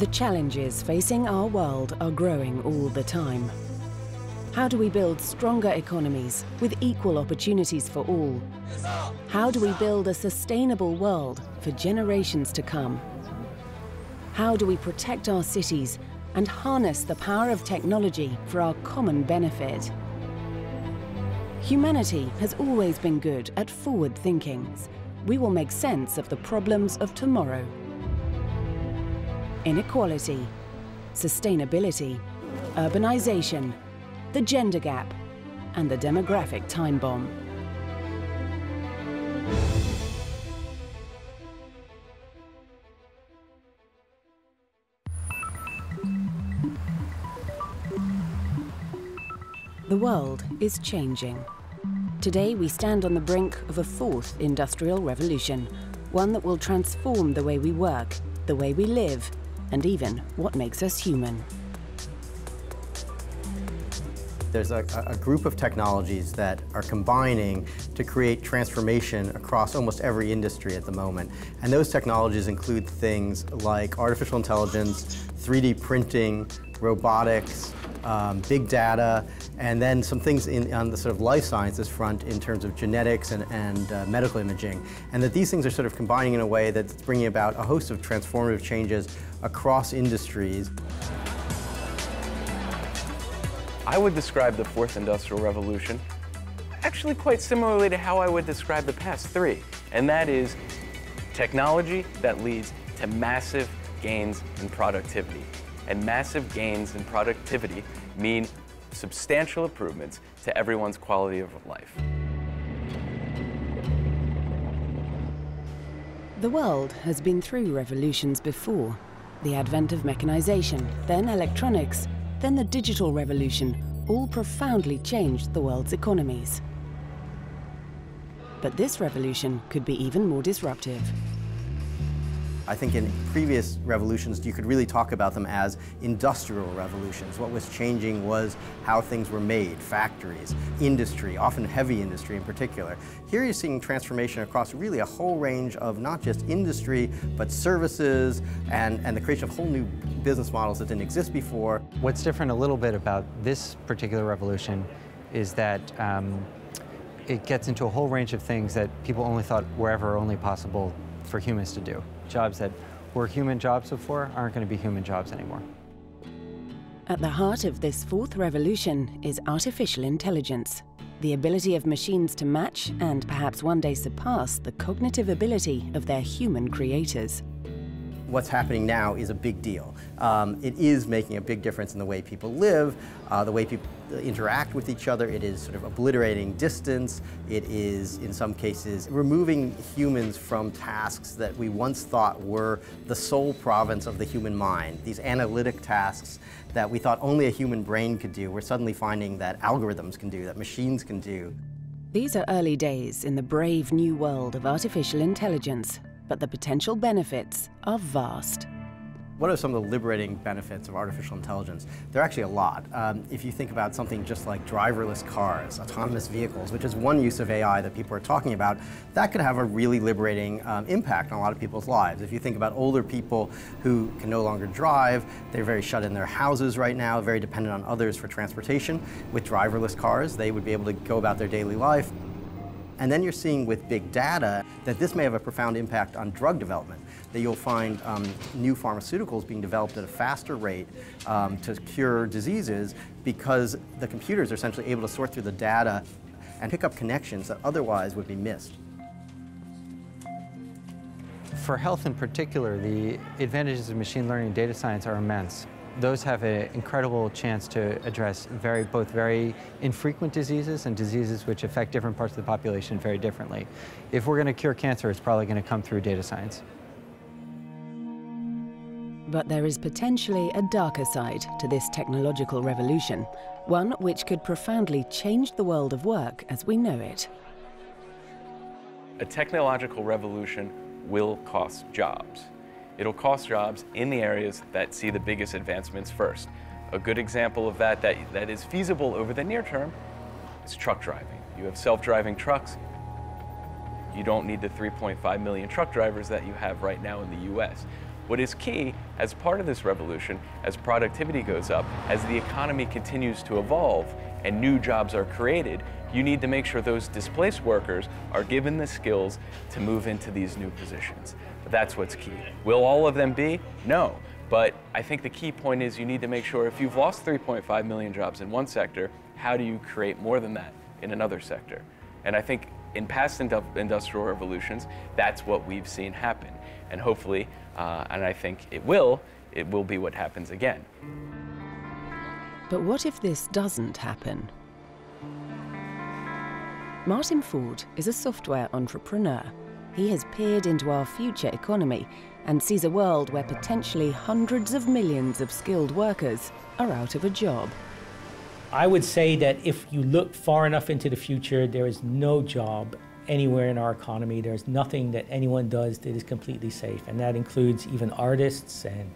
The challenges facing our world are growing all the time. How do we build stronger economies with equal opportunities for all? How do we build a sustainable world for generations to come? How do we protect our cities and harness the power of technology for our common benefit? Humanity has always been good at forward thinking. We will make sense of the problems of tomorrow. Inequality, sustainability, urbanization, the gender gap, and the demographic time bomb. The world is changing. Today we stand on the brink of a fourth industrial revolution, one that will transform the way we work, the way we live, and even what makes us human. There's a group of technologies that are combining to create transformation across almost every industry at the moment. And those technologies include things like artificial intelligence, 3D printing, robotics, big data, and then some things on the sort of life sciences front in terms of genetics and medical imaging. And that these things are sort of combining in a way that's bringing about a host of transformative changes across industries. I would describe the fourth industrial revolution actually quite similarly to how I would describe the past three, and that is technology that leads to massive gains in productivity. And massive gains in productivity mean substantial improvements to everyone's quality of life. The world has been through revolutions before. The advent of mechanization, then electronics, then the digital revolution, all profoundly changed the world's economies. But this revolution could be even more disruptive. I think in previous revolutions, you could really talk about them as industrial revolutions. What was changing was how things were made, factories, industry, often heavy industry in particular. Here you're seeing transformation across really a whole range of not just industry, but services and the creation of whole new business models that didn't exist before. What's different a little bit about this particular revolution is that it gets into a whole range of things that people only thought were ever only possible for humans to do. Jobs that were human jobs before aren't going to be human jobs anymore. At the heart of this fourth revolution is artificial intelligence, the ability of machines to match and perhaps one day surpass the cognitive ability of their human creators. What's happening now is a big deal. It is making a big difference in the way people live, the way people interact with each other. It is sort of obliterating distance. It is, in some cases, removing humans from tasks that we once thought were the sole province of the human mind. These analytic tasks that we thought only a human brain could do, we're suddenly finding that algorithms can do, that machines can do. These are early days in the brave new world of artificial intelligence. But the potential benefits are vast. What are some of the liberating benefits of artificial intelligence? There are actually a lot. If you think about something just like driverless cars, autonomous vehicles, which is one use of AI that people are talking about, that could have a really liberating impact on a lot of people's lives. If you think about older people who can no longer drive, they're very shut in their houses right now, very dependent on others for transportation. With driverless cars, they would be able to go about their daily life. And then you're seeing with big data that this may have a profound impact on drug development, that you'll find new pharmaceuticals being developed at a faster rate to cure diseases because the computers are essentially able to sort through the data and pick up connections that otherwise would be missed. For health in particular, the advantages of machine learning and data science are immense. Those have an incredible chance to address both very infrequent diseases and diseases which affect different parts of the population very differently. If we're going to cure cancer, it's probably going to come through data science. But there is potentially a darker side to this technological revolution, one which could profoundly change the world of work as we know it. A technological revolution will cost jobs. It'll cost jobs in the areas that see the biggest advancements first. A good example of that is feasible over the near term is truck driving. You have self-driving trucks. You don't need the 3.5 million truck drivers that you have right now in the US. What is key, as part of this revolution, as productivity goes up, as the economy continues to evolve and new jobs are created, you need to make sure those displaced workers are given the skills to move into these new positions. That's what's key. Will all of them be? No. But I think the key point is you need to make sure if you've lost 3.5 million jobs in one sector, how do you create more than that in another sector? And I think in past industrial revolutions, that's what we've seen happen. And hopefully, and I think it will be what happens again. But what if this doesn't happen? Martin Ford is a software entrepreneur. He has peered into our future economy and sees a world where potentially hundreds of millions of skilled workers are out of a job. I would say that if you look far enough into the future, there is no job anywhere in our economy. There's nothing that anyone does that is completely safe, and that includes even artists and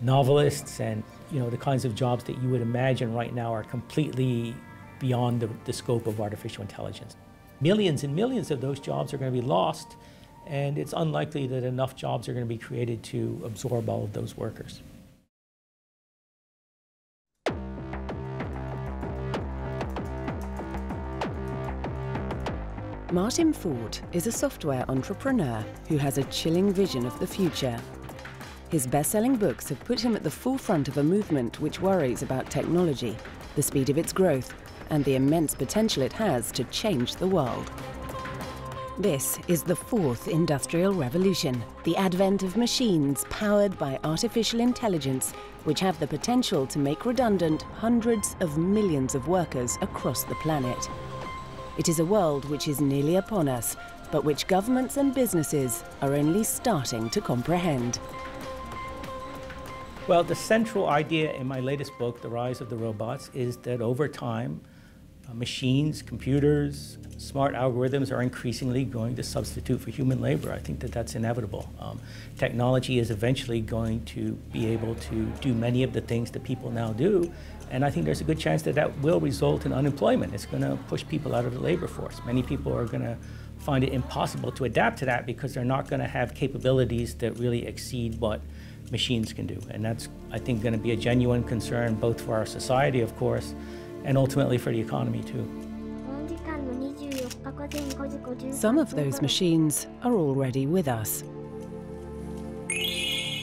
novelists and, you know, the kinds of jobs that you would imagine right now are completely beyond the scope of artificial intelligence. Millions and millions of those jobs are going to be lost, and it's unlikely that enough jobs are going to be created to absorb all of those workers. Martin Ford is a software entrepreneur who has a chilling vision of the future. His best-selling books have put him at the forefront of a movement which worries about technology, the speed of its growth, and the immense potential it has to change the world. This is the fourth industrial revolution, the advent of machines powered by artificial intelligence, which have the potential to make redundant hundreds of millions of workers across the planet. It is a world which is nearly upon us, but which governments and businesses are only starting to comprehend. Well, the central idea in my latest book, The Rise of the Robots, is that over time, machines, computers, smart algorithms are increasingly going to substitute for human labor. I think that that's inevitable. Technology is eventually going to be able to do many of the things that people now do, and I think there's a good chance that that will result in unemployment. It's going to push people out of the labor force. Many people are going to find it impossible to adapt to that because they're not going to have capabilities that really exceed what machines can do, and that's, I think, going to be a genuine concern both for our society, of course, and ultimately for the economy too. Some of those machines are already with us.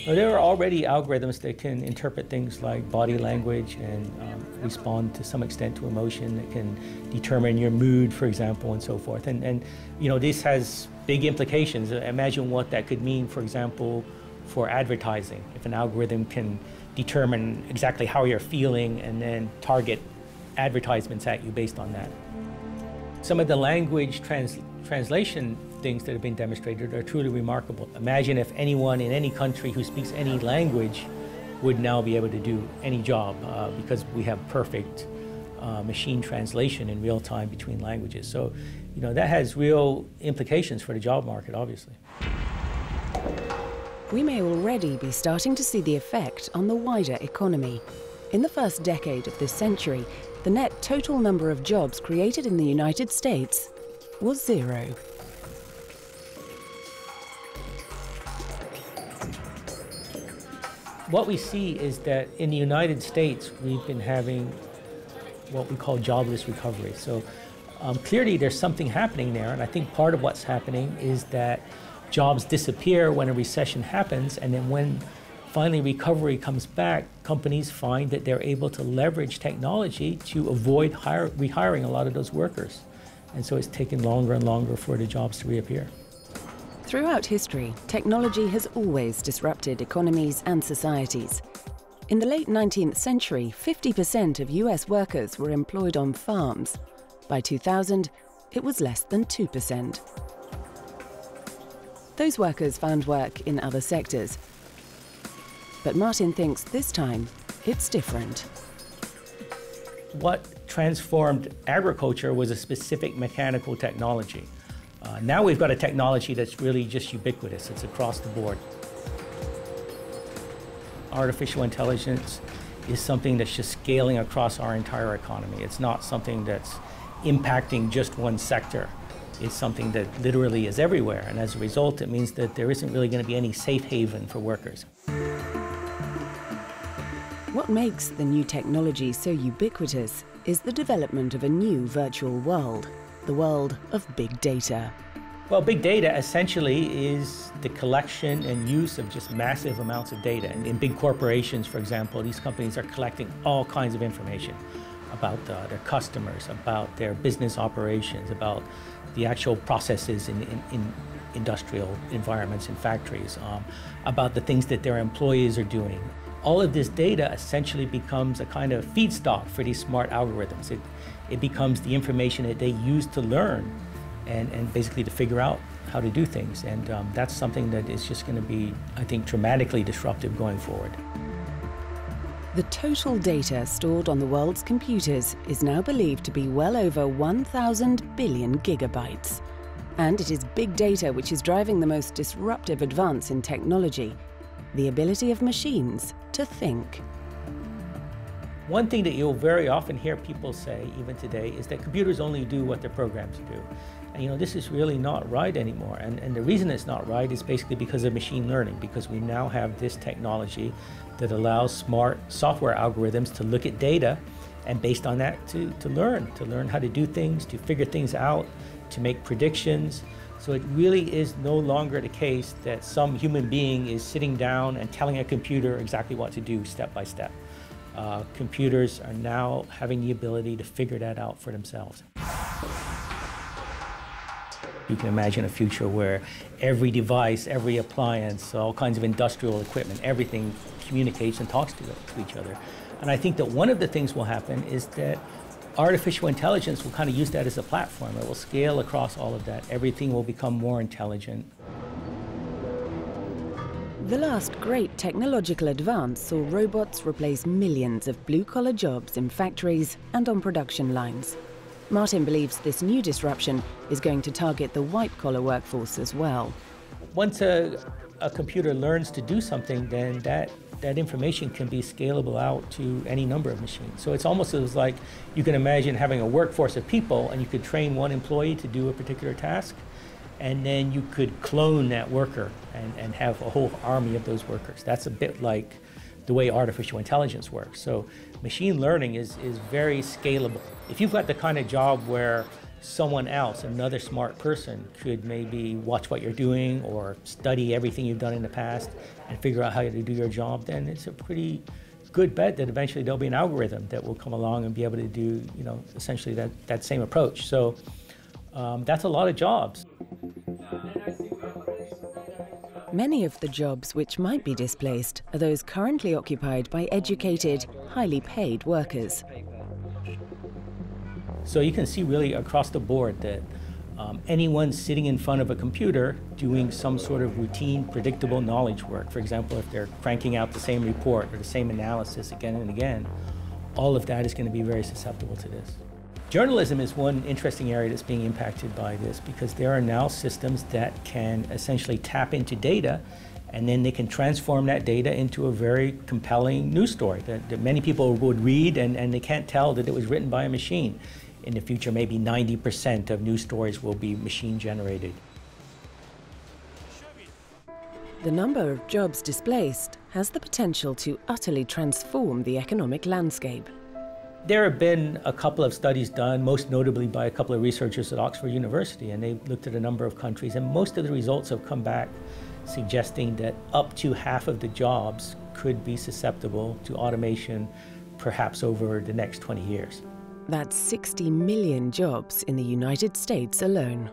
There are already algorithms that can interpret things like body language and respond to some extent to emotion, that can determine your mood, for example, and so forth. And you know, this has big implications. Imagine what that could mean, for example, for advertising. If an algorithm can determine exactly how you're feeling and then target advertisements at you based on that. Some of the language translation things that have been demonstrated are truly remarkable. Imagine if anyone in any country who speaks any language would now be able to do any job because we have perfect machine translation in real time between languages. So, you know, that has real implications for the job market, obviously. We may already be starting to see the effect on the wider economy. In the first decade of this century, the net total number of jobs created in the United States was zero. What we see is that in the United States, we've been having what we call jobless recovery. So clearly there's something happening there, and I think part of what's happening is that jobs disappear when a recession happens, and then when finally recovery comes back, companies find that they're able to leverage technology to avoid rehiring a lot of those workers. And so it's taken longer and longer for the jobs to reappear. Throughout history, technology has always disrupted economies and societies. In the late 19th century, 50% of US workers were employed on farms. By 2000, it was less than 2%. Those workers found work in other sectors. But Martin thinks this time it's different. What transformed agriculture was a specific mechanical technology. Now we've got a technology that's really just ubiquitous. It's across the board. Artificial intelligence is something that's just scaling across our entire economy. It's not something that's impacting just one sector. is something that literally is everywhere, and as a result, it means that there isn't really going to be any safe haven for workers. What makes the new technology so ubiquitous is the development of a new virtual world, the world of big data. Well, big data essentially is the collection and use of just massive amounts of data. And in big corporations, for example, these companies are collecting all kinds of information about their customers, about their business operations, about the actual processes in industrial environments and factories, about the things that their employees are doing. All of this data essentially becomes a kind of feedstock for these smart algorithms. It becomes the information that they use to learn and basically to figure out how to do things. And that's something that is just going to be, I think, dramatically disruptive going forward. The total data stored on the world's computers is now believed to be well over 1,000 billion gigabytes. And it is big data which is driving the most disruptive advance in technology, the ability of machines to think. One thing that you'll very often hear people say, even today, is that computers only do what their programs do. And, you know, this is really not right anymore. And the reason it's not right is basically because of machine learning, because we now have this technology that allows smart software algorithms to look at data and, based on that, to learn how to do things, to figure things out, to make predictions. So it really is no longer the case that some human being is sitting down and telling a computer exactly what to do step by step. Computers are now having the ability to figure that out for themselves. You can imagine a future where every device, every appliance, all kinds of industrial equipment, everything communicates and talks to each other. And I think that one of the things will happen is that artificial intelligence will kind of use that as a platform. It will scale across all of that. Everything will become more intelligent. The last great technological advance saw robots replace millions of blue-collar jobs in factories and on production lines. Martin believes this new disruption is going to target the white-collar workforce as well. Once a computer learns to do something, then that information can be scalable out to any number of machines. So it's almost as like you can imagine having a workforce of people, and you could train one employee to do a particular task, and then you could clone that worker and have a whole army of those workers. That's a bit like the way artificial intelligence works. So machine learning is very scalable. If you've got the kind of job where someone else, another smart person, could maybe watch what you're doing or study everything you've done in the past and figure out how to do your job, then it's a pretty good bet that eventually there'll be an algorithm that will come along and be able to do, you know, essentially that same approach. So that's a lot of jobs. Many of the jobs which might be displaced are those currently occupied by educated, highly paid workers. So you can see really across the board that anyone sitting in front of a computer doing some sort of routine, predictable knowledge work, for example, if they're cranking out the same report or the same analysis again and again, all of that is going to be very susceptible to this. Journalism is one interesting area that's being impacted by this, because there are now systems that can essentially tap into data, and then they can transform that data into a very compelling news story that many people would read, and they can't tell that it was written by a machine. In the future, maybe 90% of news stories will be machine-generated. The number of jobs displaced has the potential to utterly transform the economic landscape. There have been a couple of studies done, most notably by a couple of researchers at Oxford University, and they looked at a number of countries, and most of the results have come back suggesting that up to half of the jobs could be susceptible to automation, perhaps over the next 20 years. That's 60 million jobs in the United States alone.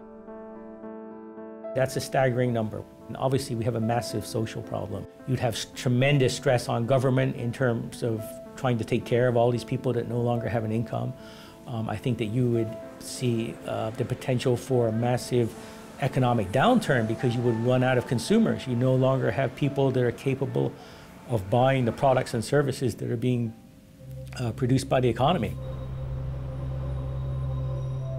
That's a staggering number. And obviously, we have a massive social problem. You'd have tremendous stress on government in terms of trying to take care of all these people that no longer have an income. I think that you would see the potential for a massive economic downturn, because you would run out of consumers. You no longer have people that are capable of buying the products and services that are being produced by the economy.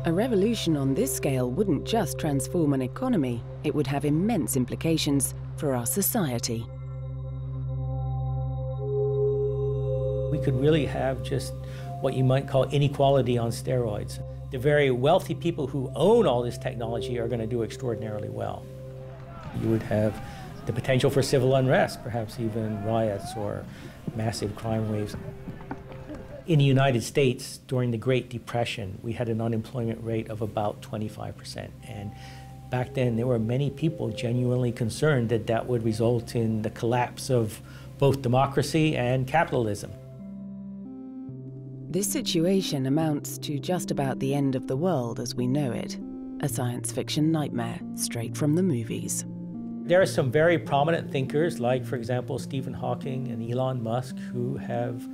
A revolution on this scale wouldn't just transform an economy, it would have immense implications for our society. We could really have just what you might call inequality on steroids. The very wealthy people who own all this technology are going to do extraordinarily well. You would have the potential for civil unrest, perhaps even riots or massive crime waves. In the United States, during the Great Depression, we had an unemployment rate of about 25%. And back then, there were many people genuinely concerned that that would result in the collapse of both democracy and capitalism. This situation amounts to just about the end of the world as we know it, a science fiction nightmare straight from the movies. There are some very prominent thinkers, like, for example, Stephen Hawking and Elon Musk, who have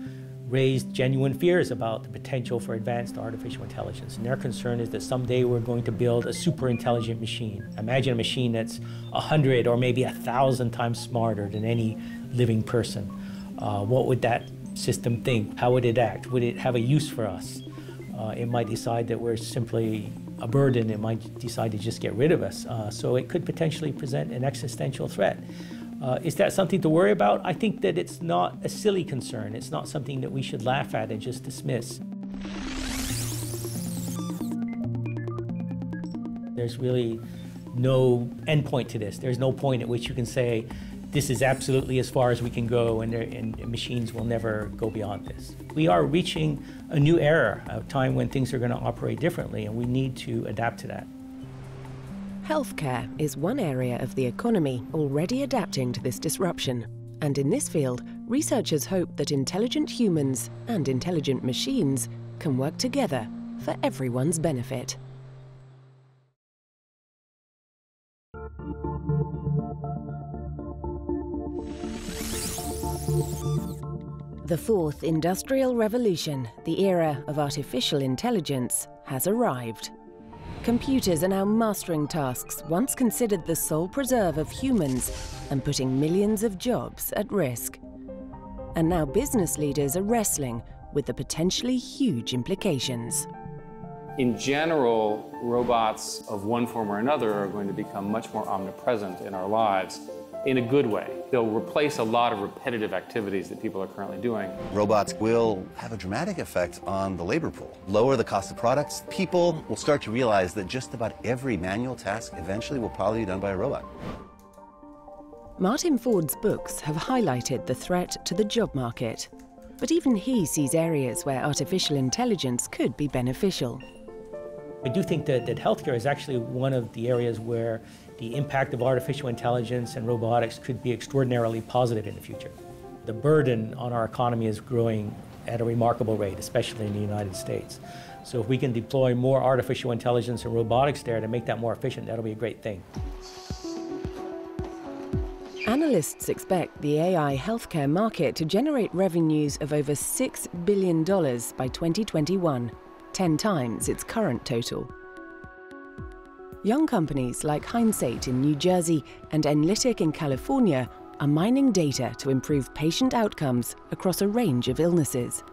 raised genuine fears about the potential for advanced artificial intelligence. And their concern is that someday we're going to build a super intelligent machine. Imagine a machine that's 100 or maybe 1,000 times smarter than any living person. What would that system think? How would it act? Would it have a use for us? It might decide that we're simply a burden. It might decide to just get rid of us. So it could potentially present an existential threat. Is that something to worry about? I think that it's not a silly concern. It's not something that we should laugh at and just dismiss. There's really no endpoint to this. There's no point at which you can say, this is absolutely as far as we can go, and machines will never go beyond this. We are reaching a new era, a time when things are going to operate differently, and we need to adapt to that. Healthcare is one area of the economy already adapting to this disruption. And in this field, researchers hope that intelligent humans and intelligent machines can work together for everyone's benefit. The fourth industrial revolution, the era of artificial intelligence, has arrived. Computers are now mastering tasks once considered the sole preserve of humans and putting millions of jobs at risk. And now business leaders are wrestling with the potentially huge implications. In general, robots of one form or another are going to become much more omnipresent in our lives. In a good way. They'll replace a lot of repetitive activities that people are currently doing. Robots will have a dramatic effect on the labor pool, lower the cost of products. People will start to realize that just about every manual task eventually will probably be done by a robot. Martin Ford's books have highlighted the threat to the job market, but even he sees areas where artificial intelligence could be beneficial. I do think that healthcare is actually one of the areas where the impact of artificial intelligence and robotics could be extraordinarily positive in the future. The burden on our economy is growing at a remarkable rate, especially in the United States. So if we can deploy more artificial intelligence and robotics there to make that more efficient, that'll be a great thing. Analysts expect the AI healthcare market to generate revenues of over $6 billion by 2021, 10 times its current total. Young companies like Hindsight in New Jersey and Enlytic in California are mining data to improve patient outcomes across a range of illnesses.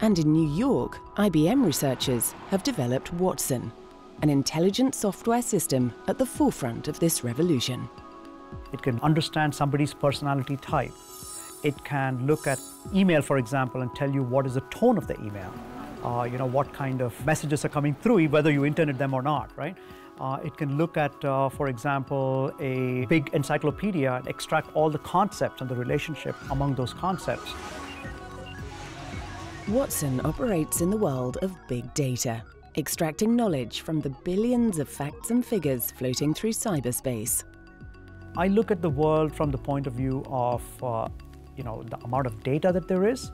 And in New York, IBM researchers have developed Watson, an intelligent software system at the forefront of this revolution. It can understand somebody's personality type. It can look at email, for example, and tell you what is the tone of the email. What kind of messages are coming through, whether you intended them or not, right? It can look at, for example, a big encyclopedia and extract all the concepts and the relationship among those concepts. Watson operates in the world of big data, extracting knowledge from the billions of facts and figures floating through cyberspace. I look at the world from the point of view of, the amount of data that there is,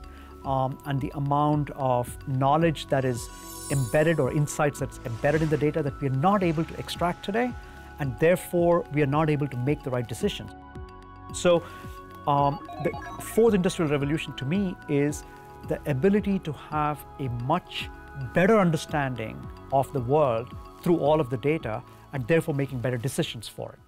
and the amount of knowledge that is embedded or insights that's embedded in the data that we are not able to extract today, and therefore we are not able to make the right decisions. So the fourth industrial revolution to me is the ability to have a much better understanding of the world through all of the data and therefore making better decisions for it.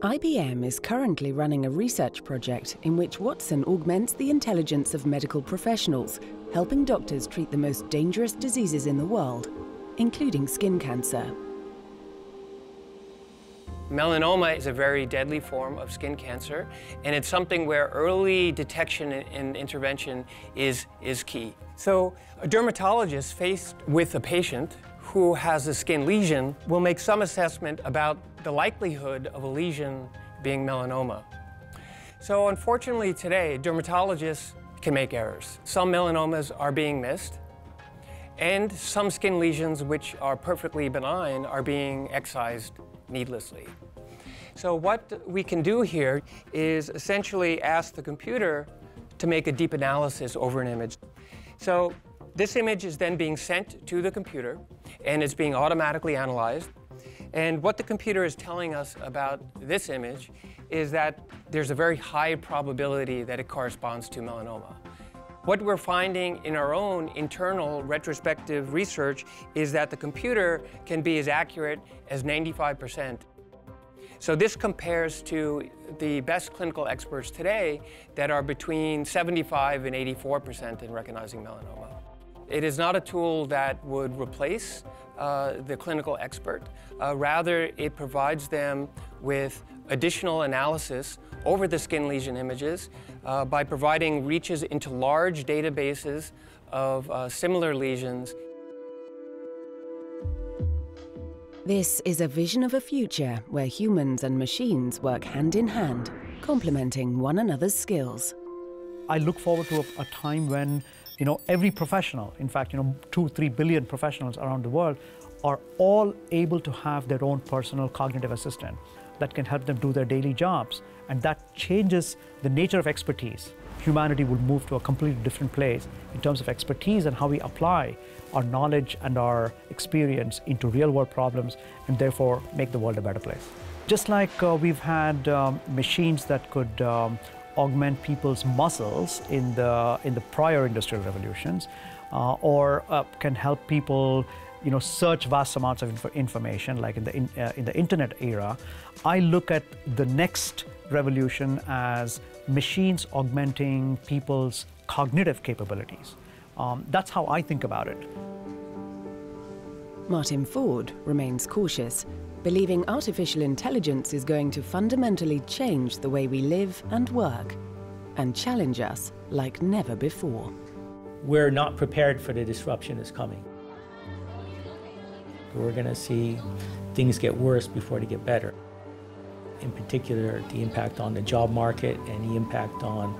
IBM is currently running a research project in which Watson augments the intelligence of medical professionals, helping doctors treat the most dangerous diseases in the world, including skin cancer. Melanoma is a very deadly form of skin cancer, and it's something where early detection and intervention is key. So a dermatologist faced with a patient who has a skin lesion will make some assessment about the likelihood of a lesion being melanoma. So unfortunately today, dermatologists can make errors. Some melanomas are being missed, and some skin lesions which are perfectly benign are being excised needlessly. So what we can do here is essentially ask the computer to make a deep analysis over an image. So this image is then being sent to the computer, and it's being automatically analyzed. And what the computer is telling us about this image is that there's a very high probability that it corresponds to melanoma. What we're finding in our own internal retrospective research is that the computer can be as accurate as 95%. So this compares to the best clinical experts today that are between 75 and 84% in recognizing melanoma. It is not a tool that would replace the clinical expert. Rather, it provides them with additional analysis over the skin lesion images by providing reaches into large databases of similar lesions. This is a vision of a future where humans and machines work hand in hand, complementing one another's skills. I look forward to a time when, you know, every professional, in fact, you know, 2-3 billion professionals around the world are all able to have their own personal cognitive assistant that can help them do their daily jobs. And that changes the nature of expertise. Humanity will move to a completely different place in terms of expertise and how we apply our knowledge and our experience into real-world problems and therefore make the world a better place. Just like we've had machines that could augment people's muscles in the prior industrial revolutions, or can help people, you know, search vast amounts of information, like in the internet era. I look at the next revolution as machines augmenting people's cognitive capabilities. That's how I think about it. Martin Ford remains cautious, believing artificial intelligence is going to fundamentally change the way we live and work, and challenge us like never before. We're not prepared for the disruption that's coming. We're going to see things get worse before they get better. In particular, the impact on the job market and the impact on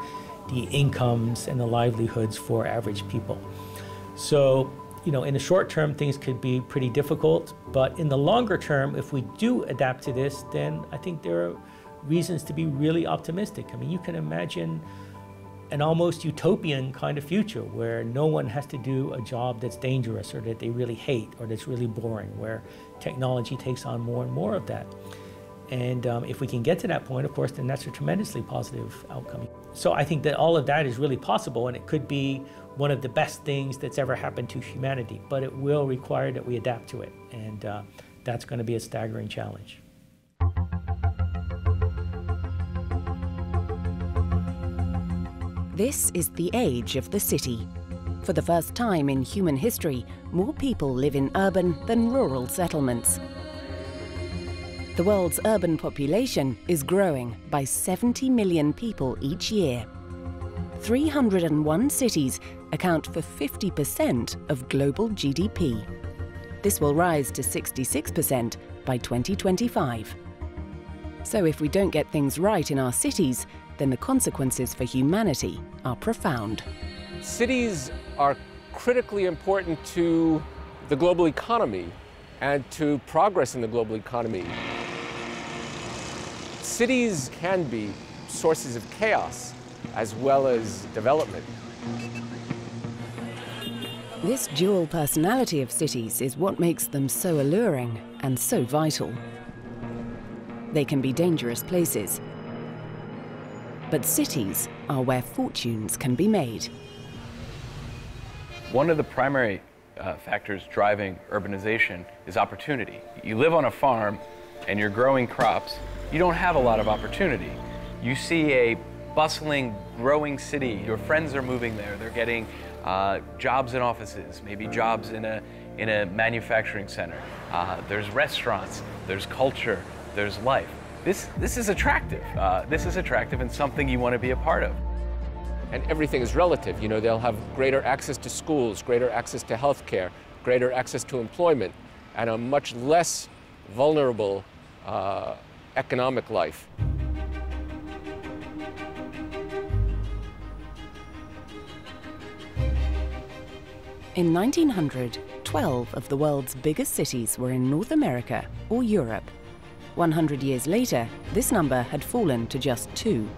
the incomes and the livelihoods for average people. So, you know, in the short term, things could be pretty difficult. But in the longer term, if we do adapt to this, then I think there are reasons to be really optimistic. I mean, you can imagine an almost utopian kind of future where no one has to do a job that's dangerous or that they really hate or that's really boring, where technology takes on more and more of that. And if we can get to that point, of course, then that's a tremendously positive outcome. So I think that all of that is really possible, and it could be one of the best things that's ever happened to humanity, but it will require that we adapt to it. And that's going to be a staggering challenge. This is the age of the city. For the first time in human history, more people live in urban than rural settlements. The world's urban population is growing by 70 million people each year. 301 cities account for 50% of global GDP. This will rise to 66% by 2025. So if we don't get things right in our cities, then the consequences for humanity are profound. Cities are critically important to the global economy and to progress in the global economy. Cities can be sources of chaos as well as development. This dual personality of cities is what makes them so alluring and so vital. They can be dangerous places, but cities are where fortunes can be made. One of the primary factors driving urbanization is opportunity. You live on a farm and you're growing crops, you don't have a lot of opportunity. You see a bustling, growing city. Your friends are moving there. They're getting jobs in offices, maybe jobs in a manufacturing center. There's restaurants, there's culture, there's life. This is attractive. This is attractive and something you want to be a part of. And everything is relative. You know, they'll have greater access to schools, greater access to healthcare, greater access to employment, and a much less vulnerable economic life. In 1900, 12 of the world's biggest cities were in North America or Europe. 100 years later, this number had fallen to just 2.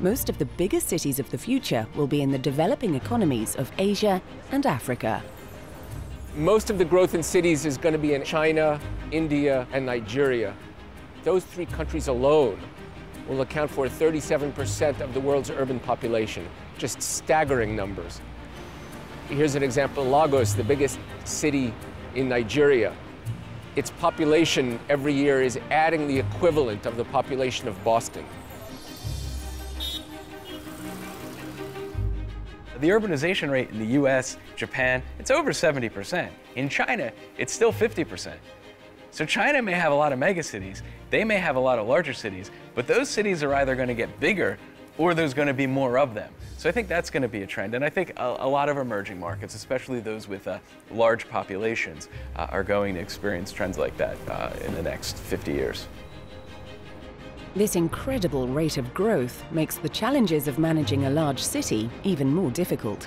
Most of the biggest cities of the future will be in the developing economies of Asia and Africa. Most of the growth in cities is going to be in China, India, and Nigeria. Those three countries alone will account for 37% of the world's urban population. Just staggering numbers. Here's an example, Lagos, the biggest city in Nigeria. Its population every year is adding the equivalent of the population of Boston. The urbanization rate in the US, Japan, it's over 70%. In China, it's still 50%. So China may have a lot of megacities, they may have a lot of larger cities, but those cities are either going to get bigger or there's going to be more of them. So I think that's going to be a trend. And I think a lot of emerging markets, especially those with large populations, are going to experience trends like that in the next 50 years. This incredible rate of growth makes the challenges of managing a large city even more difficult.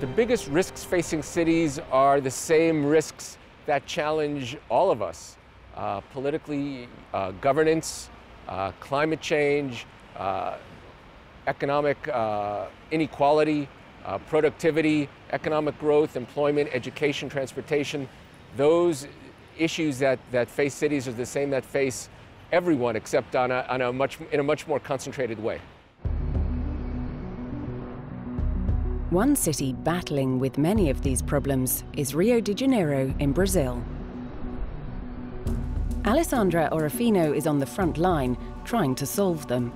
The biggest risks facing cities are the same risks that challenge all of us. Politically, governance, climate change, economic inequality, productivity, economic growth, employment, education, transportation. Those issues that face cities are the same that face everyone, except in a much more concentrated way. One city battling with many of these problems is Rio de Janeiro in Brazil. Alessandra Orofino is on the front line, trying to solve them.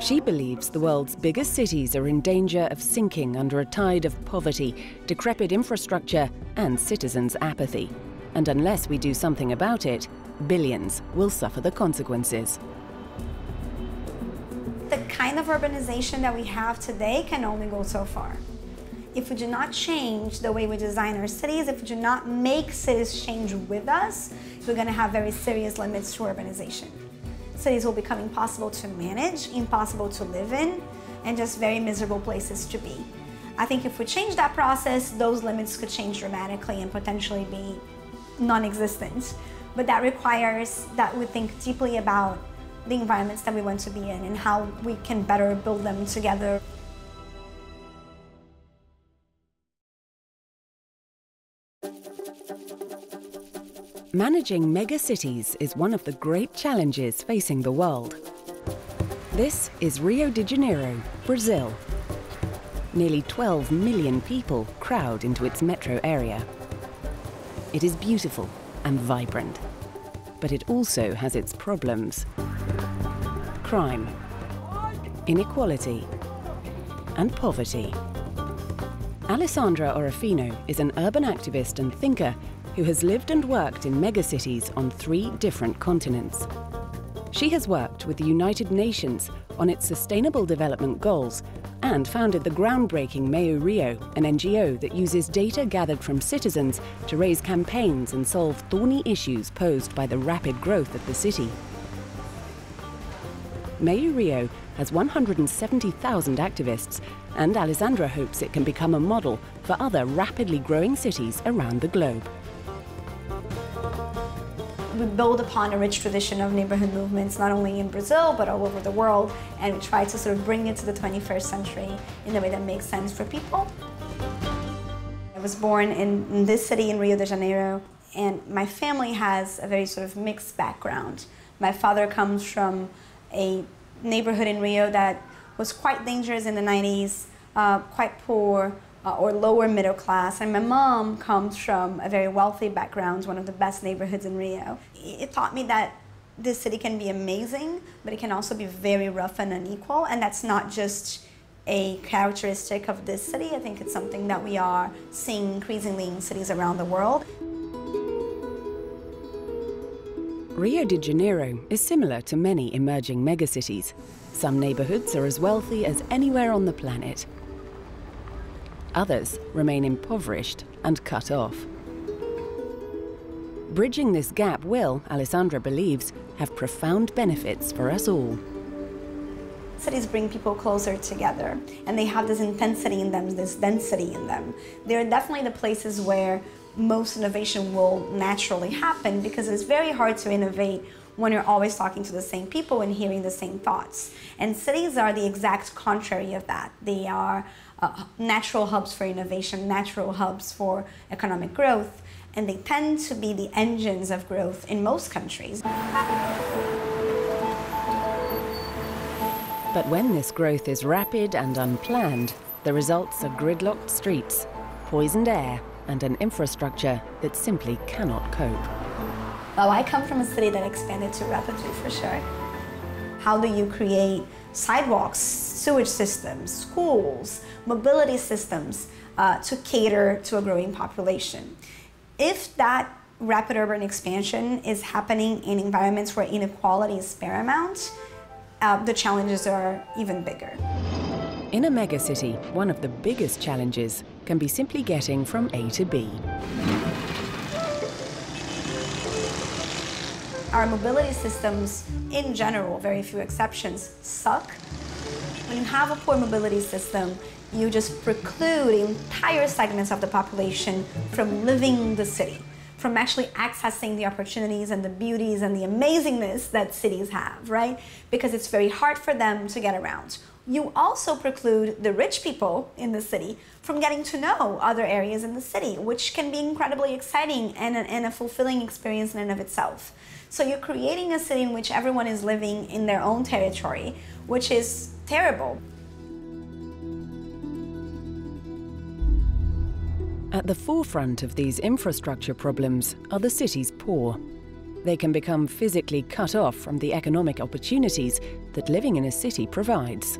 She believes the world's biggest cities are in danger of sinking under a tide of poverty, decrepit infrastructure, and citizens' apathy. And unless we do something about it, billions will suffer the consequences. The kind of urbanization that we have today can only go so far. If we do not change the way we design our cities, if we do not make cities change with us, we're going to have very serious limits to urbanization. Cities will become impossible to manage, impossible to live in, and just very miserable places to be. I think if we change that process, those limits could change dramatically and potentially be non-existent. But that requires that we think deeply about the environments that we want to be in and how we can better build them together. Managing megacities is one of the great challenges facing the world. This is Rio de Janeiro, Brazil. Nearly 12 million people crowd into its metro area. It is beautiful and vibrant, but it also has its problems. Crime, inequality, and poverty. Alessandra Orofino is an urban activist and thinker who has lived and worked in megacities on 3 different continents. She has worked with the United Nations on its Sustainable Development Goals and founded the groundbreaking Meu Rio, an NGO that uses data gathered from citizens to raise campaigns and solve thorny issues posed by the rapid growth of the city. Meu Rio has 170,000 activists, and Alessandra hopes it can become a model for other rapidly growing cities around the globe. We build upon a rich tradition of neighborhood movements, not only in Brazil, but all over the world, and we try to sort of bring it to the 21st century in a way that makes sense for people. I was born in this city, in Rio de Janeiro, and my family has a very sort of mixed background. My father comes from a neighborhood in Rio that was quite dangerous in the 90s, quite poor, or lower middle class, and my mom comes from a very wealthy background, one of the best neighborhoods in Rio. It taught me that this city can be amazing, but it can also be very rough and unequal, and that's not just a characteristic of this city. I think it's something that we are seeing increasingly in cities around the world. Rio de Janeiro is similar to many emerging megacities. Some neighborhoods are as wealthy as anywhere on the planet. Others remain impoverished and cut off. Bridging this gap will, Alessandra believes, have profound benefits for us all. Cities bring people closer together, and they have this intensity in them, this density in them. They're definitely the places where most innovation will naturally happen, because it's very hard to innovate when you're always talking to the same people and hearing the same thoughts. And cities are the exact contrary of that. They are natural hubs for innovation, natural hubs for economic growth, and they tend to be the engines of growth in most countries. But when this growth is rapid and unplanned, the results are gridlocked streets, poisoned air, and an infrastructure that simply cannot cope. Well, I come from a city that expanded too rapidly, for sure. How do you create sidewalks, sewage systems, schools, mobility systems to cater to a growing population? If that rapid urban expansion is happening in environments where inequality is paramount, the challenges are even bigger. In a megacity, one of the biggest challenges can be simply getting from A to B. Our mobility systems, in general, very few exceptions, suck. When you have a poor mobility system, you just preclude entire segments of the population from living the city, from actually accessing the opportunities and the beauties and the amazingness that cities have, right? Because it's very hard for them to get around. You also preclude the rich people in the city from getting to know other areas in the city, which can be incredibly exciting and a fulfilling experience in and of itself. So you're creating a city in which everyone is living in their own territory, which is terrible. At the forefront of these infrastructure problems are the city's poor. They can become physically cut off from the economic opportunities that living in a city provides.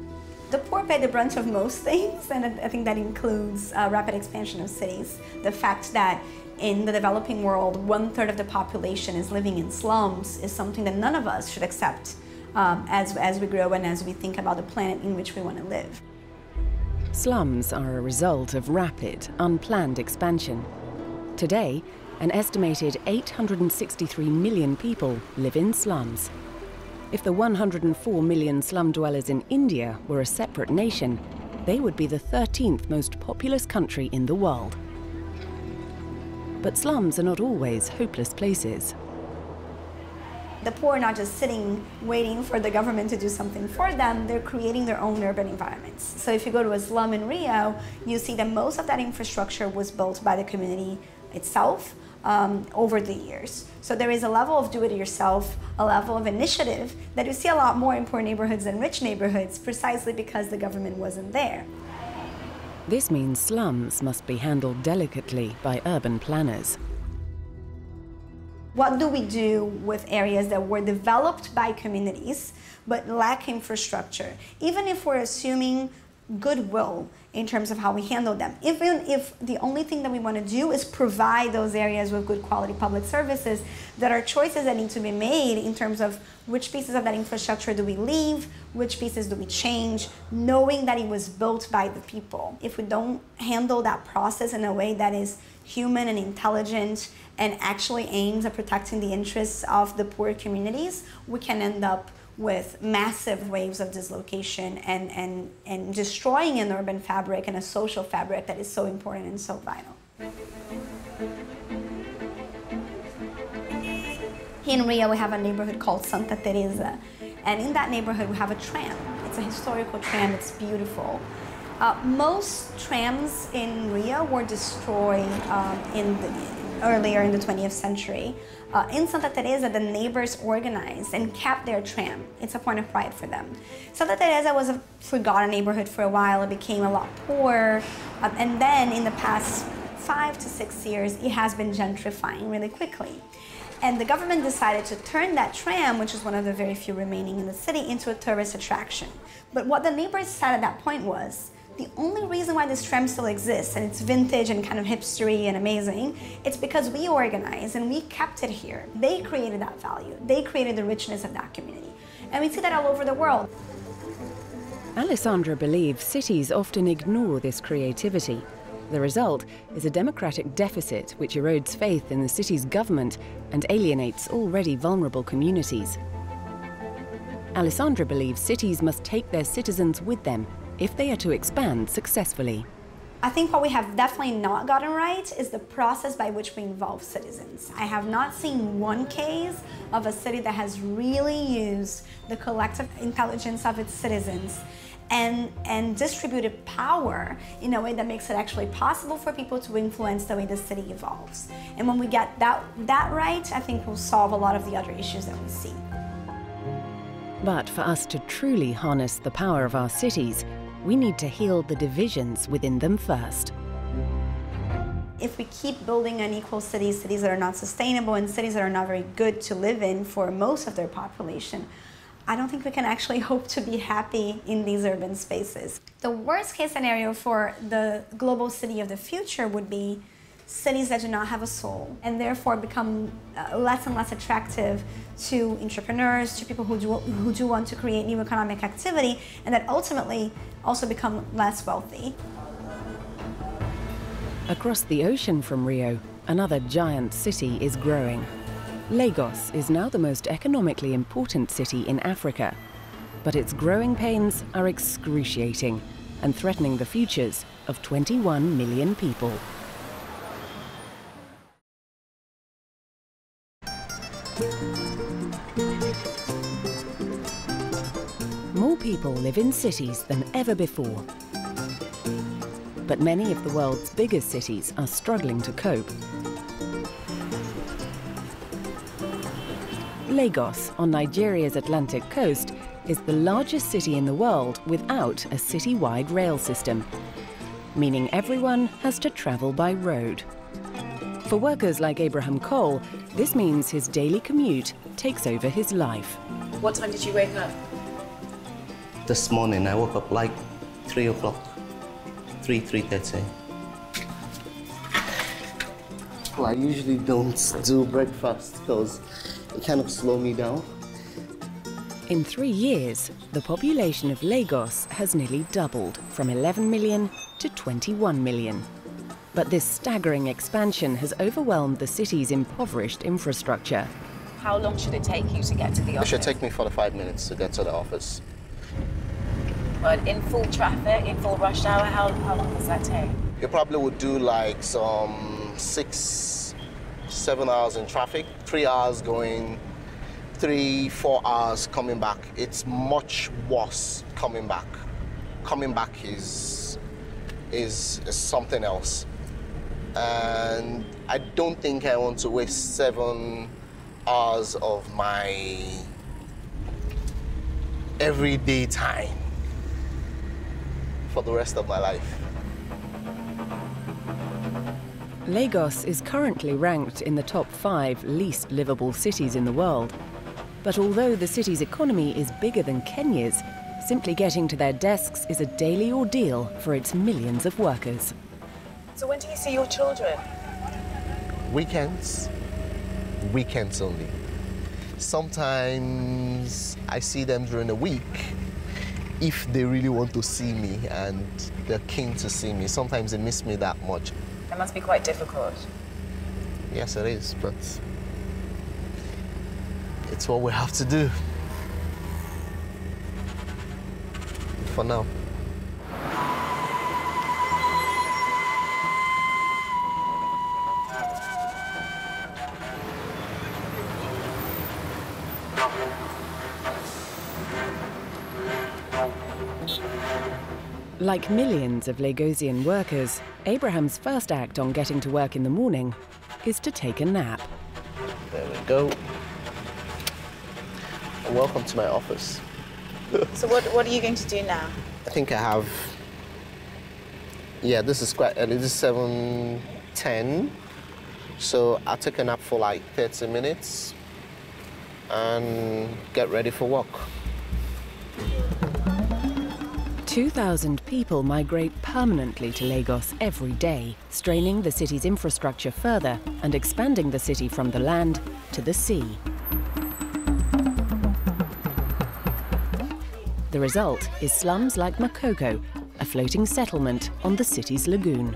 The poor pay the brunt of most things, and I think that includes rapid expansion of cities. The fact that in the developing world, 1/3 of the population is living in slums is something that none of us should accept as we grow and as we think about the planet in which we want to live. Slums are a result of rapid, unplanned expansion. Today, an estimated 863 million people live in slums. If the 104 million slum dwellers in India were a separate nation, they would be the 13th most populous country in the world. But slums are not always hopeless places. The poor are not just sitting, waiting for the government to do something for them. They're creating their own urban environments. So if you go to a slum in Rio, you see that most of that infrastructure was built by the community itself over the years. So there is a level of do-it-yourself, a level of initiative that you see a lot more in poor neighborhoods than rich neighborhoods, precisely because the government wasn't there. This means slums must be handled delicately by urban planners. What do we do with areas that were developed by communities but lack infrastructure? Even if we're assuming goodwill in terms of how we handle them. Even if the only thing that we want to do is provide those areas with good quality public services, there are choices that need to be made in terms of which pieces of that infrastructure do we leave, which pieces do we change, knowing that it was built by the people. If we don't handle that process in a way that is human and intelligent and actually aims at protecting the interests of the poor communities, we can end up with massive waves of dislocation and destroying an urban fabric and a social fabric that is so important and so vital. Here in Rio, we have a neighborhood called Santa Teresa, and in that neighborhood we have a tram. It's a historical tram, it's beautiful. Most trams in Rio were destroyed earlier in the 20th century. In Santa Teresa, the neighbors organized and kept their tram. It's a point of pride for them. Santa Teresa was a forgotten neighborhood for a while. It became a lot poorer. And then in the past 5 to 6 years, it has been gentrifying really quickly. And the government decided to turn that tram, which is one of the very few remaining in the city, into a tourist attraction. But what the neighbors said at that point was, The only reason why this trend still exists, and it's vintage and kind of hipstery and amazing, it's because we organized and we kept it here. They created that value. They created the richness of that community. And we see that all over the world. Alessandra believes cities often ignore this creativity. The result is a democratic deficit which erodes faith in the city's government and alienates already vulnerable communities. Alessandra believes cities must take their citizens with them if they are to expand successfully. I think what we have definitely not gotten right is the process by which we involve citizens. I have not seen one case of a city that has really used the collective intelligence of its citizens and distributed power in a way that makes it actually possible for people to influence the way the city evolves. And when we get that right, I think we'll solve a lot of the other issues that we see. But for us to truly harness the power of our cities, we need to heal the divisions within them first. If we keep building unequal cities, cities that are not sustainable and cities that are not very good to live in for most of their population, I don't think we can actually hope to be happy in these urban spaces. The worst case scenario for the global city of the future would be cities that do not have a soul and therefore become less and less attractive to entrepreneurs, to people who do want to create new economic activity, and that ultimately also become less wealthy. Across the ocean from Rio, another giant city is growing. Lagos is now the most economically important city in Africa, but its growing pains are excruciating and threatening the futures of 21 million people. More people live in cities than ever before. But many of the world's biggest cities are struggling to cope. Lagos, on Nigeria's Atlantic coast, is the largest city in the world without a city-wide rail system, meaning everyone has to travel by road. For workers like Abraham Cole, this means his daily commute takes over his life. What time did you wake up? This morning, I woke up like 3 o'clock, 3:30. Well, I usually don't do breakfast because it kind of slows me down. In 3 years, the population of Lagos has nearly doubled, from 11 million to 21 million. But this staggering expansion has overwhelmed the city's impoverished infrastructure. How long should it take you to get to the office? It should take me 45 minutes to get to the office. But in full traffic, in full rush hour, how long does that take? It probably would do like some 6, 7 hours in traffic, 3 hours going, 3, 4 hours coming back. It's much worse coming back. Coming back is something else. And I don't think I want to waste 7 hours of my everyday time for the rest of my life. Lagos is currently ranked in the top 5 least livable cities in the world. But although the city's economy is bigger than Kenya's, simply getting to their desks is a daily ordeal for its millions of workers. So when do you see your children? Weekends. Weekends only. Sometimes I see them during the week, if they really want to see me and they're keen to see me. Sometimes they miss me that much. That must be quite difficult. Yes, it is, but it's what we have to do for now. Like millions of Lagosian workers, Abraham's first act on getting to work in the morning is to take a nap. There we go. Welcome to my office. So what are you going to do now? I think I have... Yeah, this is quite early. This is 7:10. So I'll take a nap for like 30 minutes and get ready for work. 2,000 people migrate permanently to Lagos every day, straining the city's infrastructure further and expanding the city from the land to the sea. The result is slums like Makoko, a floating settlement on the city's lagoon.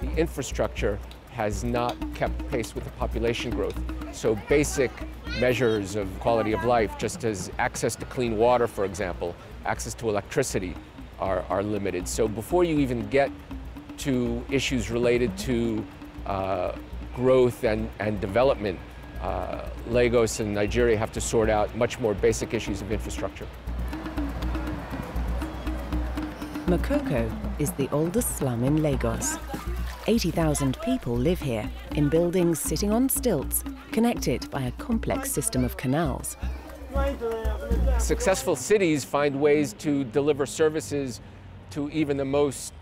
The infrastructure has not kept pace with the population growth. So basic measures of quality of life, just as access to clean water, for example, access to electricity are limited. So before you even get to issues related to growth and development, Lagos and Nigeria have to sort out much more basic issues of infrastructure. Makoko is the oldest slum in Lagos. 80,000 people live here, in buildings sitting on stilts, connected by a complex system of canals. Successful cities find ways to deliver services to even the most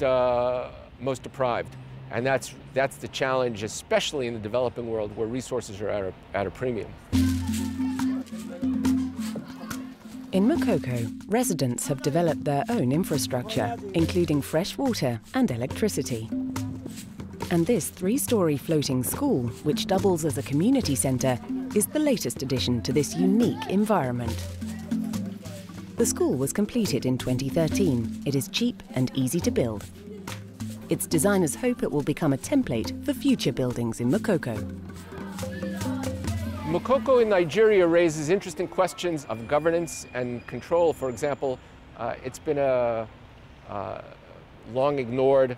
deprived. And that's the challenge, especially in the developing world, where resources are at a premium. In Makoko, residents have developed their own infrastructure, including fresh water and electricity. And this three-story floating school, which doubles as a community centre, is the latest addition to this unique environment. The school was completed in 2013. It is cheap and easy to build. Its designers hope it will become a template for future buildings in Makoko. Makoko in Nigeria raises interesting questions of governance and control. For example, it's been a long-ignored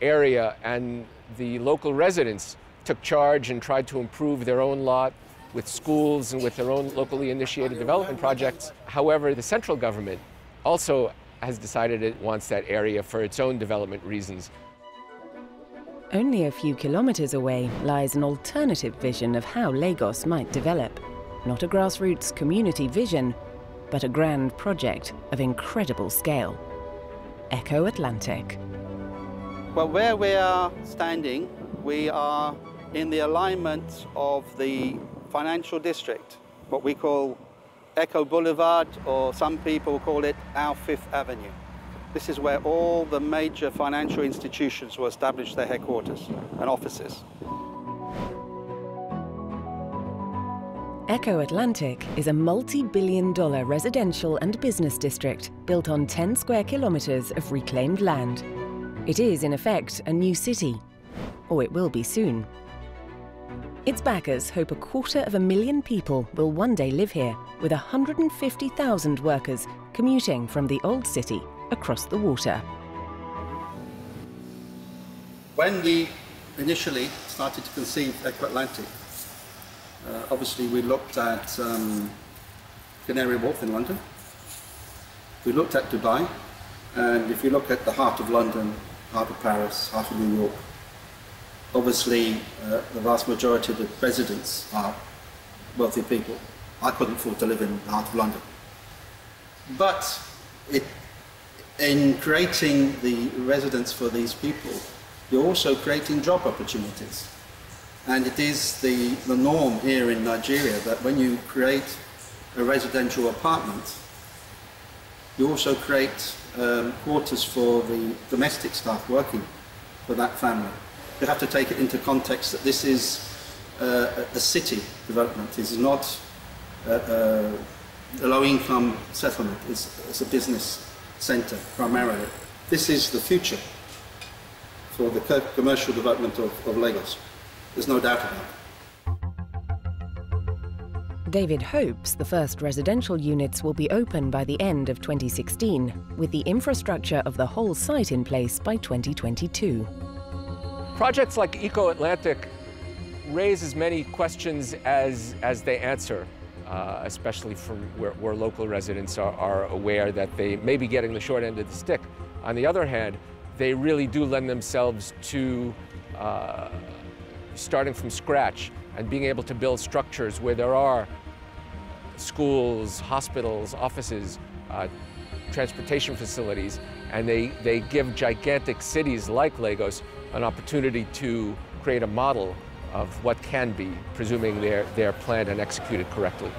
area, and the local residents took charge and tried to improve their own lot with schools and with their own locally initiated development projects. However, the central government also has decided it wants that area for its own development reasons. Only a few kilometers away lies an alternative vision of how Lagos might develop. Not a grassroots community vision, but a grand project of incredible scale. EkoAtlantic. Well, where we are standing, we are in the alignment of the financial district, what we call Eco Boulevard, or some people call it our Fifth Avenue. This is where all the major financial institutions will establish their headquarters and offices. EkoAtlantic is a multi-billion-dollar residential and business district built on 10 square kilometers of reclaimed land. It is, in effect, a new city, or it will be soon. Its backers hope 250,000 people will one day live here, with 150,000 workers commuting from the old city across the water. When we initially started to conceive EkoAtlantic, obviously we looked at Canary Wharf in London, we looked at Dubai, and if you look at the heart of London, heart of Paris, heart of New York, obviously the vast majority of the residents are wealthy people. I couldn't afford to live in the heart of London. But in creating the residence for these people, you're also creating job opportunities. And it is the norm here in Nigeria that when you create a residential apartment, you also create quarters for the domestic staff working for that family. You have to take it into context that this is a city development. This is not a low-income settlement. It's a business centre primarily. This is the future for the commercial development of Lagos. There's no doubt about it. David hopes the first residential units will be open by the end of 2016, with the infrastructure of the whole site in place by 2022. Projects like EkoAtlantic raise as many questions as they answer, especially from where local residents are aware that they may be getting the short end of the stick. On the other hand, they really do lend themselves to starting from scratch and being able to build structures where there are schools, hospitals, offices, transportation facilities, and they give gigantic cities like Lagos an opportunity to create a model of what can be, presuming they're planned and executed correctly.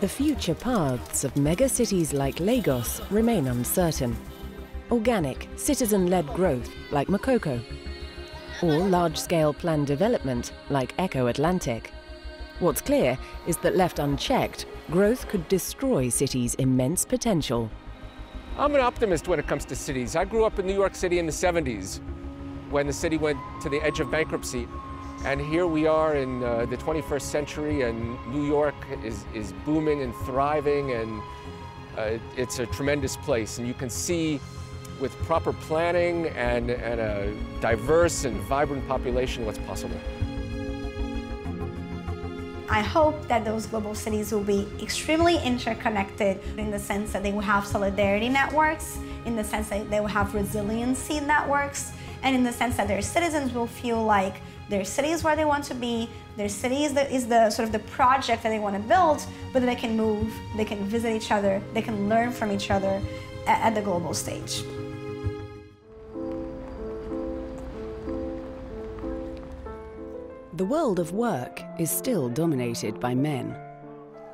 The future paths of megacities like Lagos remain uncertain. Organic, citizen-led growth like Makoko, or large-scale planned development like EkoAtlantic. What's clear is that left unchecked, growth could destroy cities' immense potential. I'm an optimist when it comes to cities. I grew up in New York City in the 70s when the city went to the edge of bankruptcy. And here we are in the 21st century, and New York is booming and thriving, and it's a tremendous place. And you can see, with proper planning and a diverse and vibrant population, what's possible. I hope that those global cities will be extremely interconnected, in the sense that they will have solidarity networks, in the sense that they will have resiliency networks, and in the sense that their citizens will feel like their city is where they want to be, their city is the sort of the project that they want to build, but that they can move, they can visit each other, they can learn from each other at the global stage. The world of work is still dominated by men.